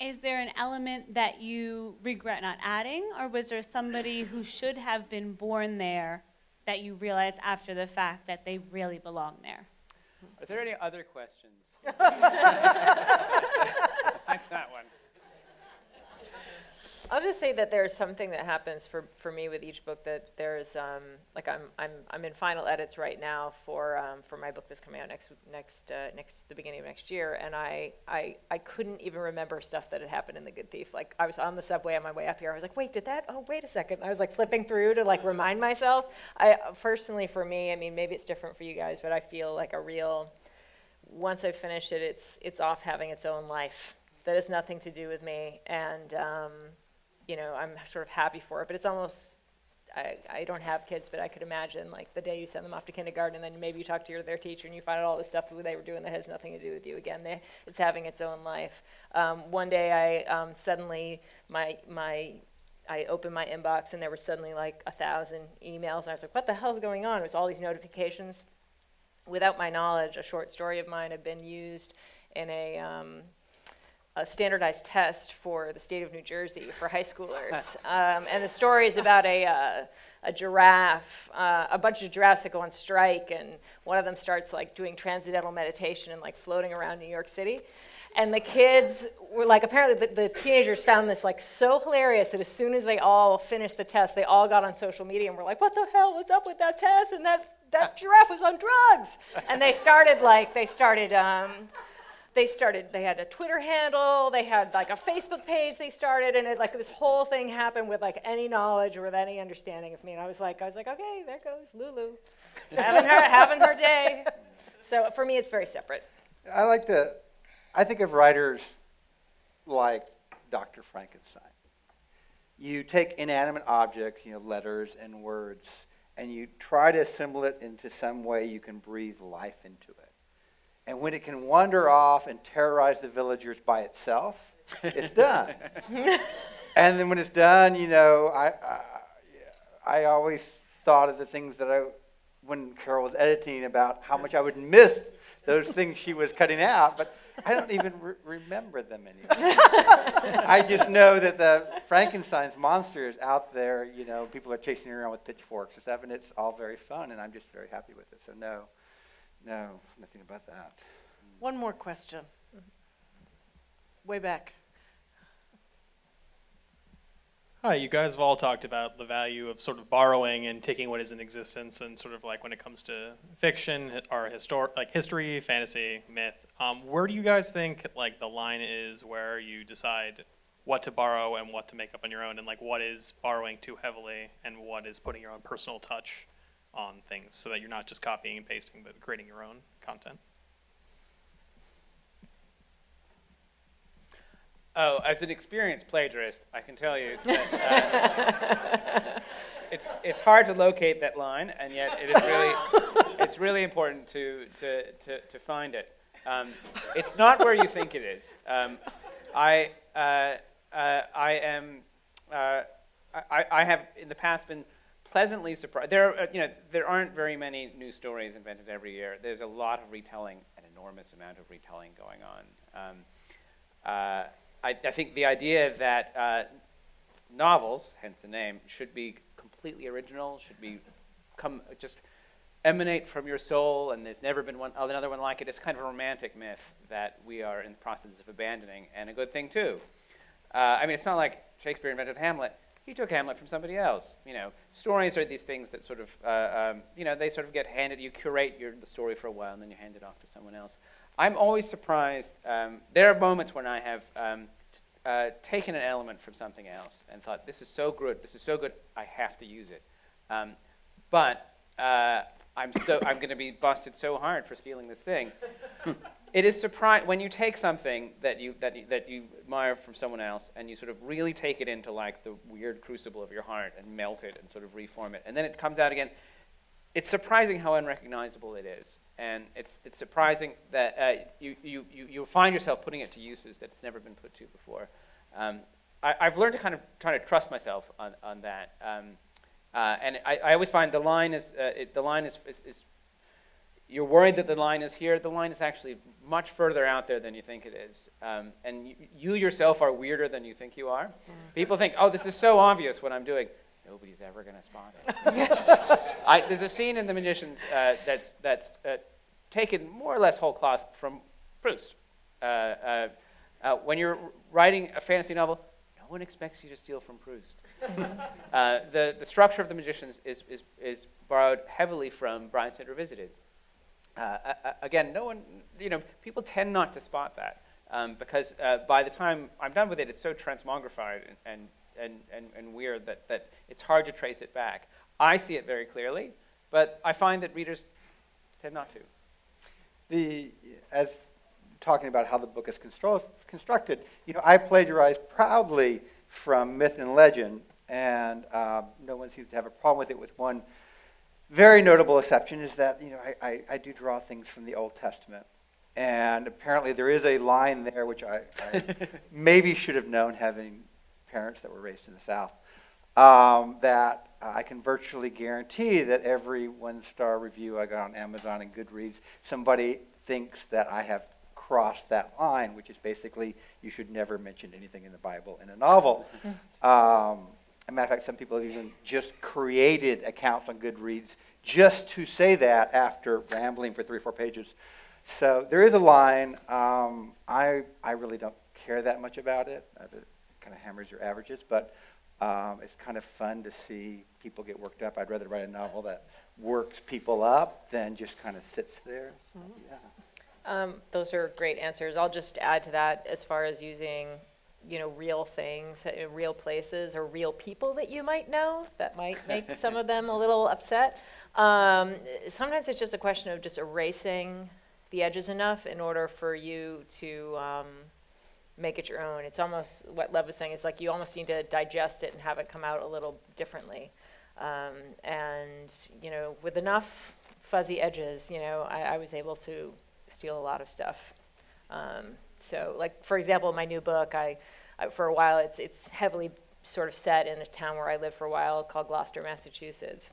is there an element that you regret not adding, or was there somebody who should have been born there that you realized after the fact that they really belong there? Are there any other questions? That's that one. I'll just say that there's something that happens for, for me with each book that there's, um, like I'm, I'm, I'm in final edits right now for, um, for my book that's coming out next, next, uh, next, the beginning of next year, and I, I, I couldn't even remember stuff that had happened in The Good Thief. Like, I was on the subway on my way up here, I was like, wait, did that, oh, wait a second. I was like flipping through to like remind myself. I, personally for me, I mean, maybe it's different for you guys, but I feel like a real, once I finish it, it's, it's off having its own life. That has nothing to do with me, and, um, you know, I'm sort of happy for it, but it's almost, I, I don't have kids, but I could imagine like the day you send them off to kindergarten and then maybe you talk to your, their teacher and you find out all the stuff they were doing that has nothing to do with you again. They, it's having its own life. Um, one day I um, suddenly, my, my, I opened my inbox and there were suddenly like a thousand emails and I was like, what the hell's going on? It was all these notifications. Without my knowledge, a short story of mine had been used in a, um, a standardized test for the state of New Jersey for high schoolers. Um, and the story is about a, uh, a giraffe, uh, a bunch of giraffes that go on strike, and one of them starts like doing transcendental meditation and like floating around New York City. And the kids were like, apparently the, the teenagers found this like so hilarious that as soon as they all finished the test, they all got on social media and were like, what the hell, what's up with that test? And that, that giraffe was on drugs. And they started like, they started, um, They started, they had a Twitter handle, they had like a Facebook page they started, and it, like this whole thing happened with like any knowledge or with any understanding of me. And I was like, I was like, okay, there goes Lulu. Having her, having her day. So for me, it's very separate. I like to, I think of writers like Doctor Frankenstein. You take inanimate objects, you know, letters and words, and you try to assemble it into some way you can breathe life into it. And when it can wander off and terrorize the villagers by itself, it's done. And then when it's done, you know, I, I, I always thought of the things that I, when Carole was editing, about how much I would miss those things she was cutting out, but I don't even re remember them anymore. I just know that the Frankenstein's monster is out there, you know, people are chasing it around with pitchforks and stuff, and it's all very fun, and I'm just very happy with it, so no. No, nothing about that. One more question. Way back. Hi, you guys have all talked about the value of sort of borrowing and taking what is in existence, and sort of like when it comes to fiction or histor like history, fantasy, myth. Um, where do you guys think like the line is where you decide what to borrow and what to make up on your own, and like what is borrowing too heavily and what is putting your own personal touch on things so that you're not just copying and pasting, but creating your own content? Oh, as an experienced plagiarist, I can tell you that uh, it's, it's hard to locate that line, and yet it is really, it's really important to, to, to, to find it. Um, it's not where you think it is. Um, I, uh, uh, I am, uh, I, I have in the past been pleasantly surprised. There, are, you know, there aren't very many new stories invented every year. There's a lot of retelling, an enormous amount of retelling going on. Um, uh, I, I think the idea that uh, novels, hence the name, should be completely original, should be come just emanate from your soul, and there's never been one another one like it. It's kind of a romantic myth that we are in the process of abandoning, and a good thing too. Uh, I mean, it's not like Shakespeare invented Hamlet. He took Hamlet from somebody else. You know, stories are these things that sort of, uh, um, you know, they sort of get handed. You curate your, the story for a while, and then you hand it off to someone else. I'm always surprised. Um, there are moments when I have um, uh, taken an element from something else and thought, this is so good, this is so good, I have to use it. Um, but uh, I'm, so, I'm going to be busted so hard for stealing this thing. It is surprising when you take something that you, that, you, that you admire from someone else and you sort of really take it into like the weird crucible of your heart and melt it and sort of reform it. And then it comes out again. It's surprising how unrecognizable it is. And it's, it's surprising that uh, you, you, you, you find yourself putting it to uses that it's never been put to before. Um, I, I've learned to kind of try to trust myself on, on that. Um, uh, and I, I always find the line is, uh, it, the line is, is, is, you're worried that the line is here. The line is actually much further out there than you think it is. Um, and you, you yourself are weirder than you think you are. Mm. People think, oh, this is so obvious what I'm doing. Nobody's ever going to spot it. I, there's a scene in The Magicians uh, that's, that's uh, taken more or less whole cloth from Proust. Uh, uh, uh, when you're writing a fantasy novel, no one expects you to steal from Proust. uh, the, the structure of The Magicians is, is, is borrowed heavily from Bridesmaid Revisited. Uh, uh, again, no one, you know, people tend not to spot that um, because uh, by the time I'm done with it, it's so transmogrified and, and And, and, and weird that, that it's hard to trace it back. I see it very clearly, but I find that readers tend not to. The, as talking about how the book is constru constructed, you know, I plagiarized proudly from myth and legend, and uh, no one seems to have a problem with it, with one very notable exception is that, you know, I, I, I do draw things from the Old Testament. And apparently there is a line there which I, I maybe should have known, having parents that were raised in the South, um, that uh, I can virtually guarantee that every one-star review I got on Amazon and Goodreads, somebody thinks that I have crossed that line, which is basically you should never mention anything in the Bible in a novel. Um, as a matter of fact, some people have even just created accounts on Goodreads just to say that after rambling for three or four pages. So there is a line. Um, I, I really don't care that much about it. I, kind of hammers your averages, but um, it's kind of fun to see people get worked up. I'd rather write a novel that works people up than just kind of sits there. Mm-hmm. Yeah. Um, those are great answers. I'll just add to that as far as using, you know, real things, real places, or real people that you might know that might make some of them a little upset. Um, sometimes it's just a question of just erasing the edges enough in order for you to um, make it your own. It's almost what Lev was saying. It's like you almost need to digest it and have it come out a little differently. Um, and, you know, with enough fuzzy edges, you know, I, I was able to steal a lot of stuff. Um, so, like, for example, my new book, I, I for a while, it's, it's heavily sort of set in a town where I lived for a while called Gloucester, Massachusetts.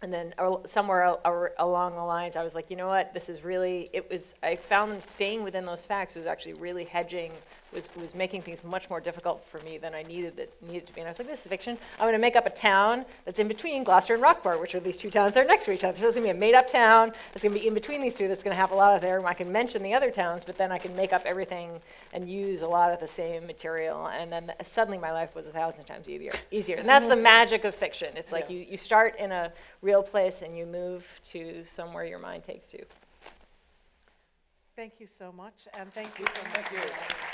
And then somewhere along the lines, I was like, you know what, this is really, it was, I found staying within those facts was actually really hedging, was, was making things much more difficult for me than I needed it, needed to be. And I was like, this is fiction. I'm going to make up a town that's in between Gloucester and Rockport, which are these two towns that are next to each other. So it's going to be a made-up town. It's going to be in between these two that's going to have a lot of there. I can mention the other towns, but then I can make up everything and use a lot of the same material. And then th suddenly my life was a thousand times easier. easier. And that's the magic of fiction. It's like you, you start in a real place and you move to somewhere your mind takes you. Thank you so much, and thank you so much. Thank you.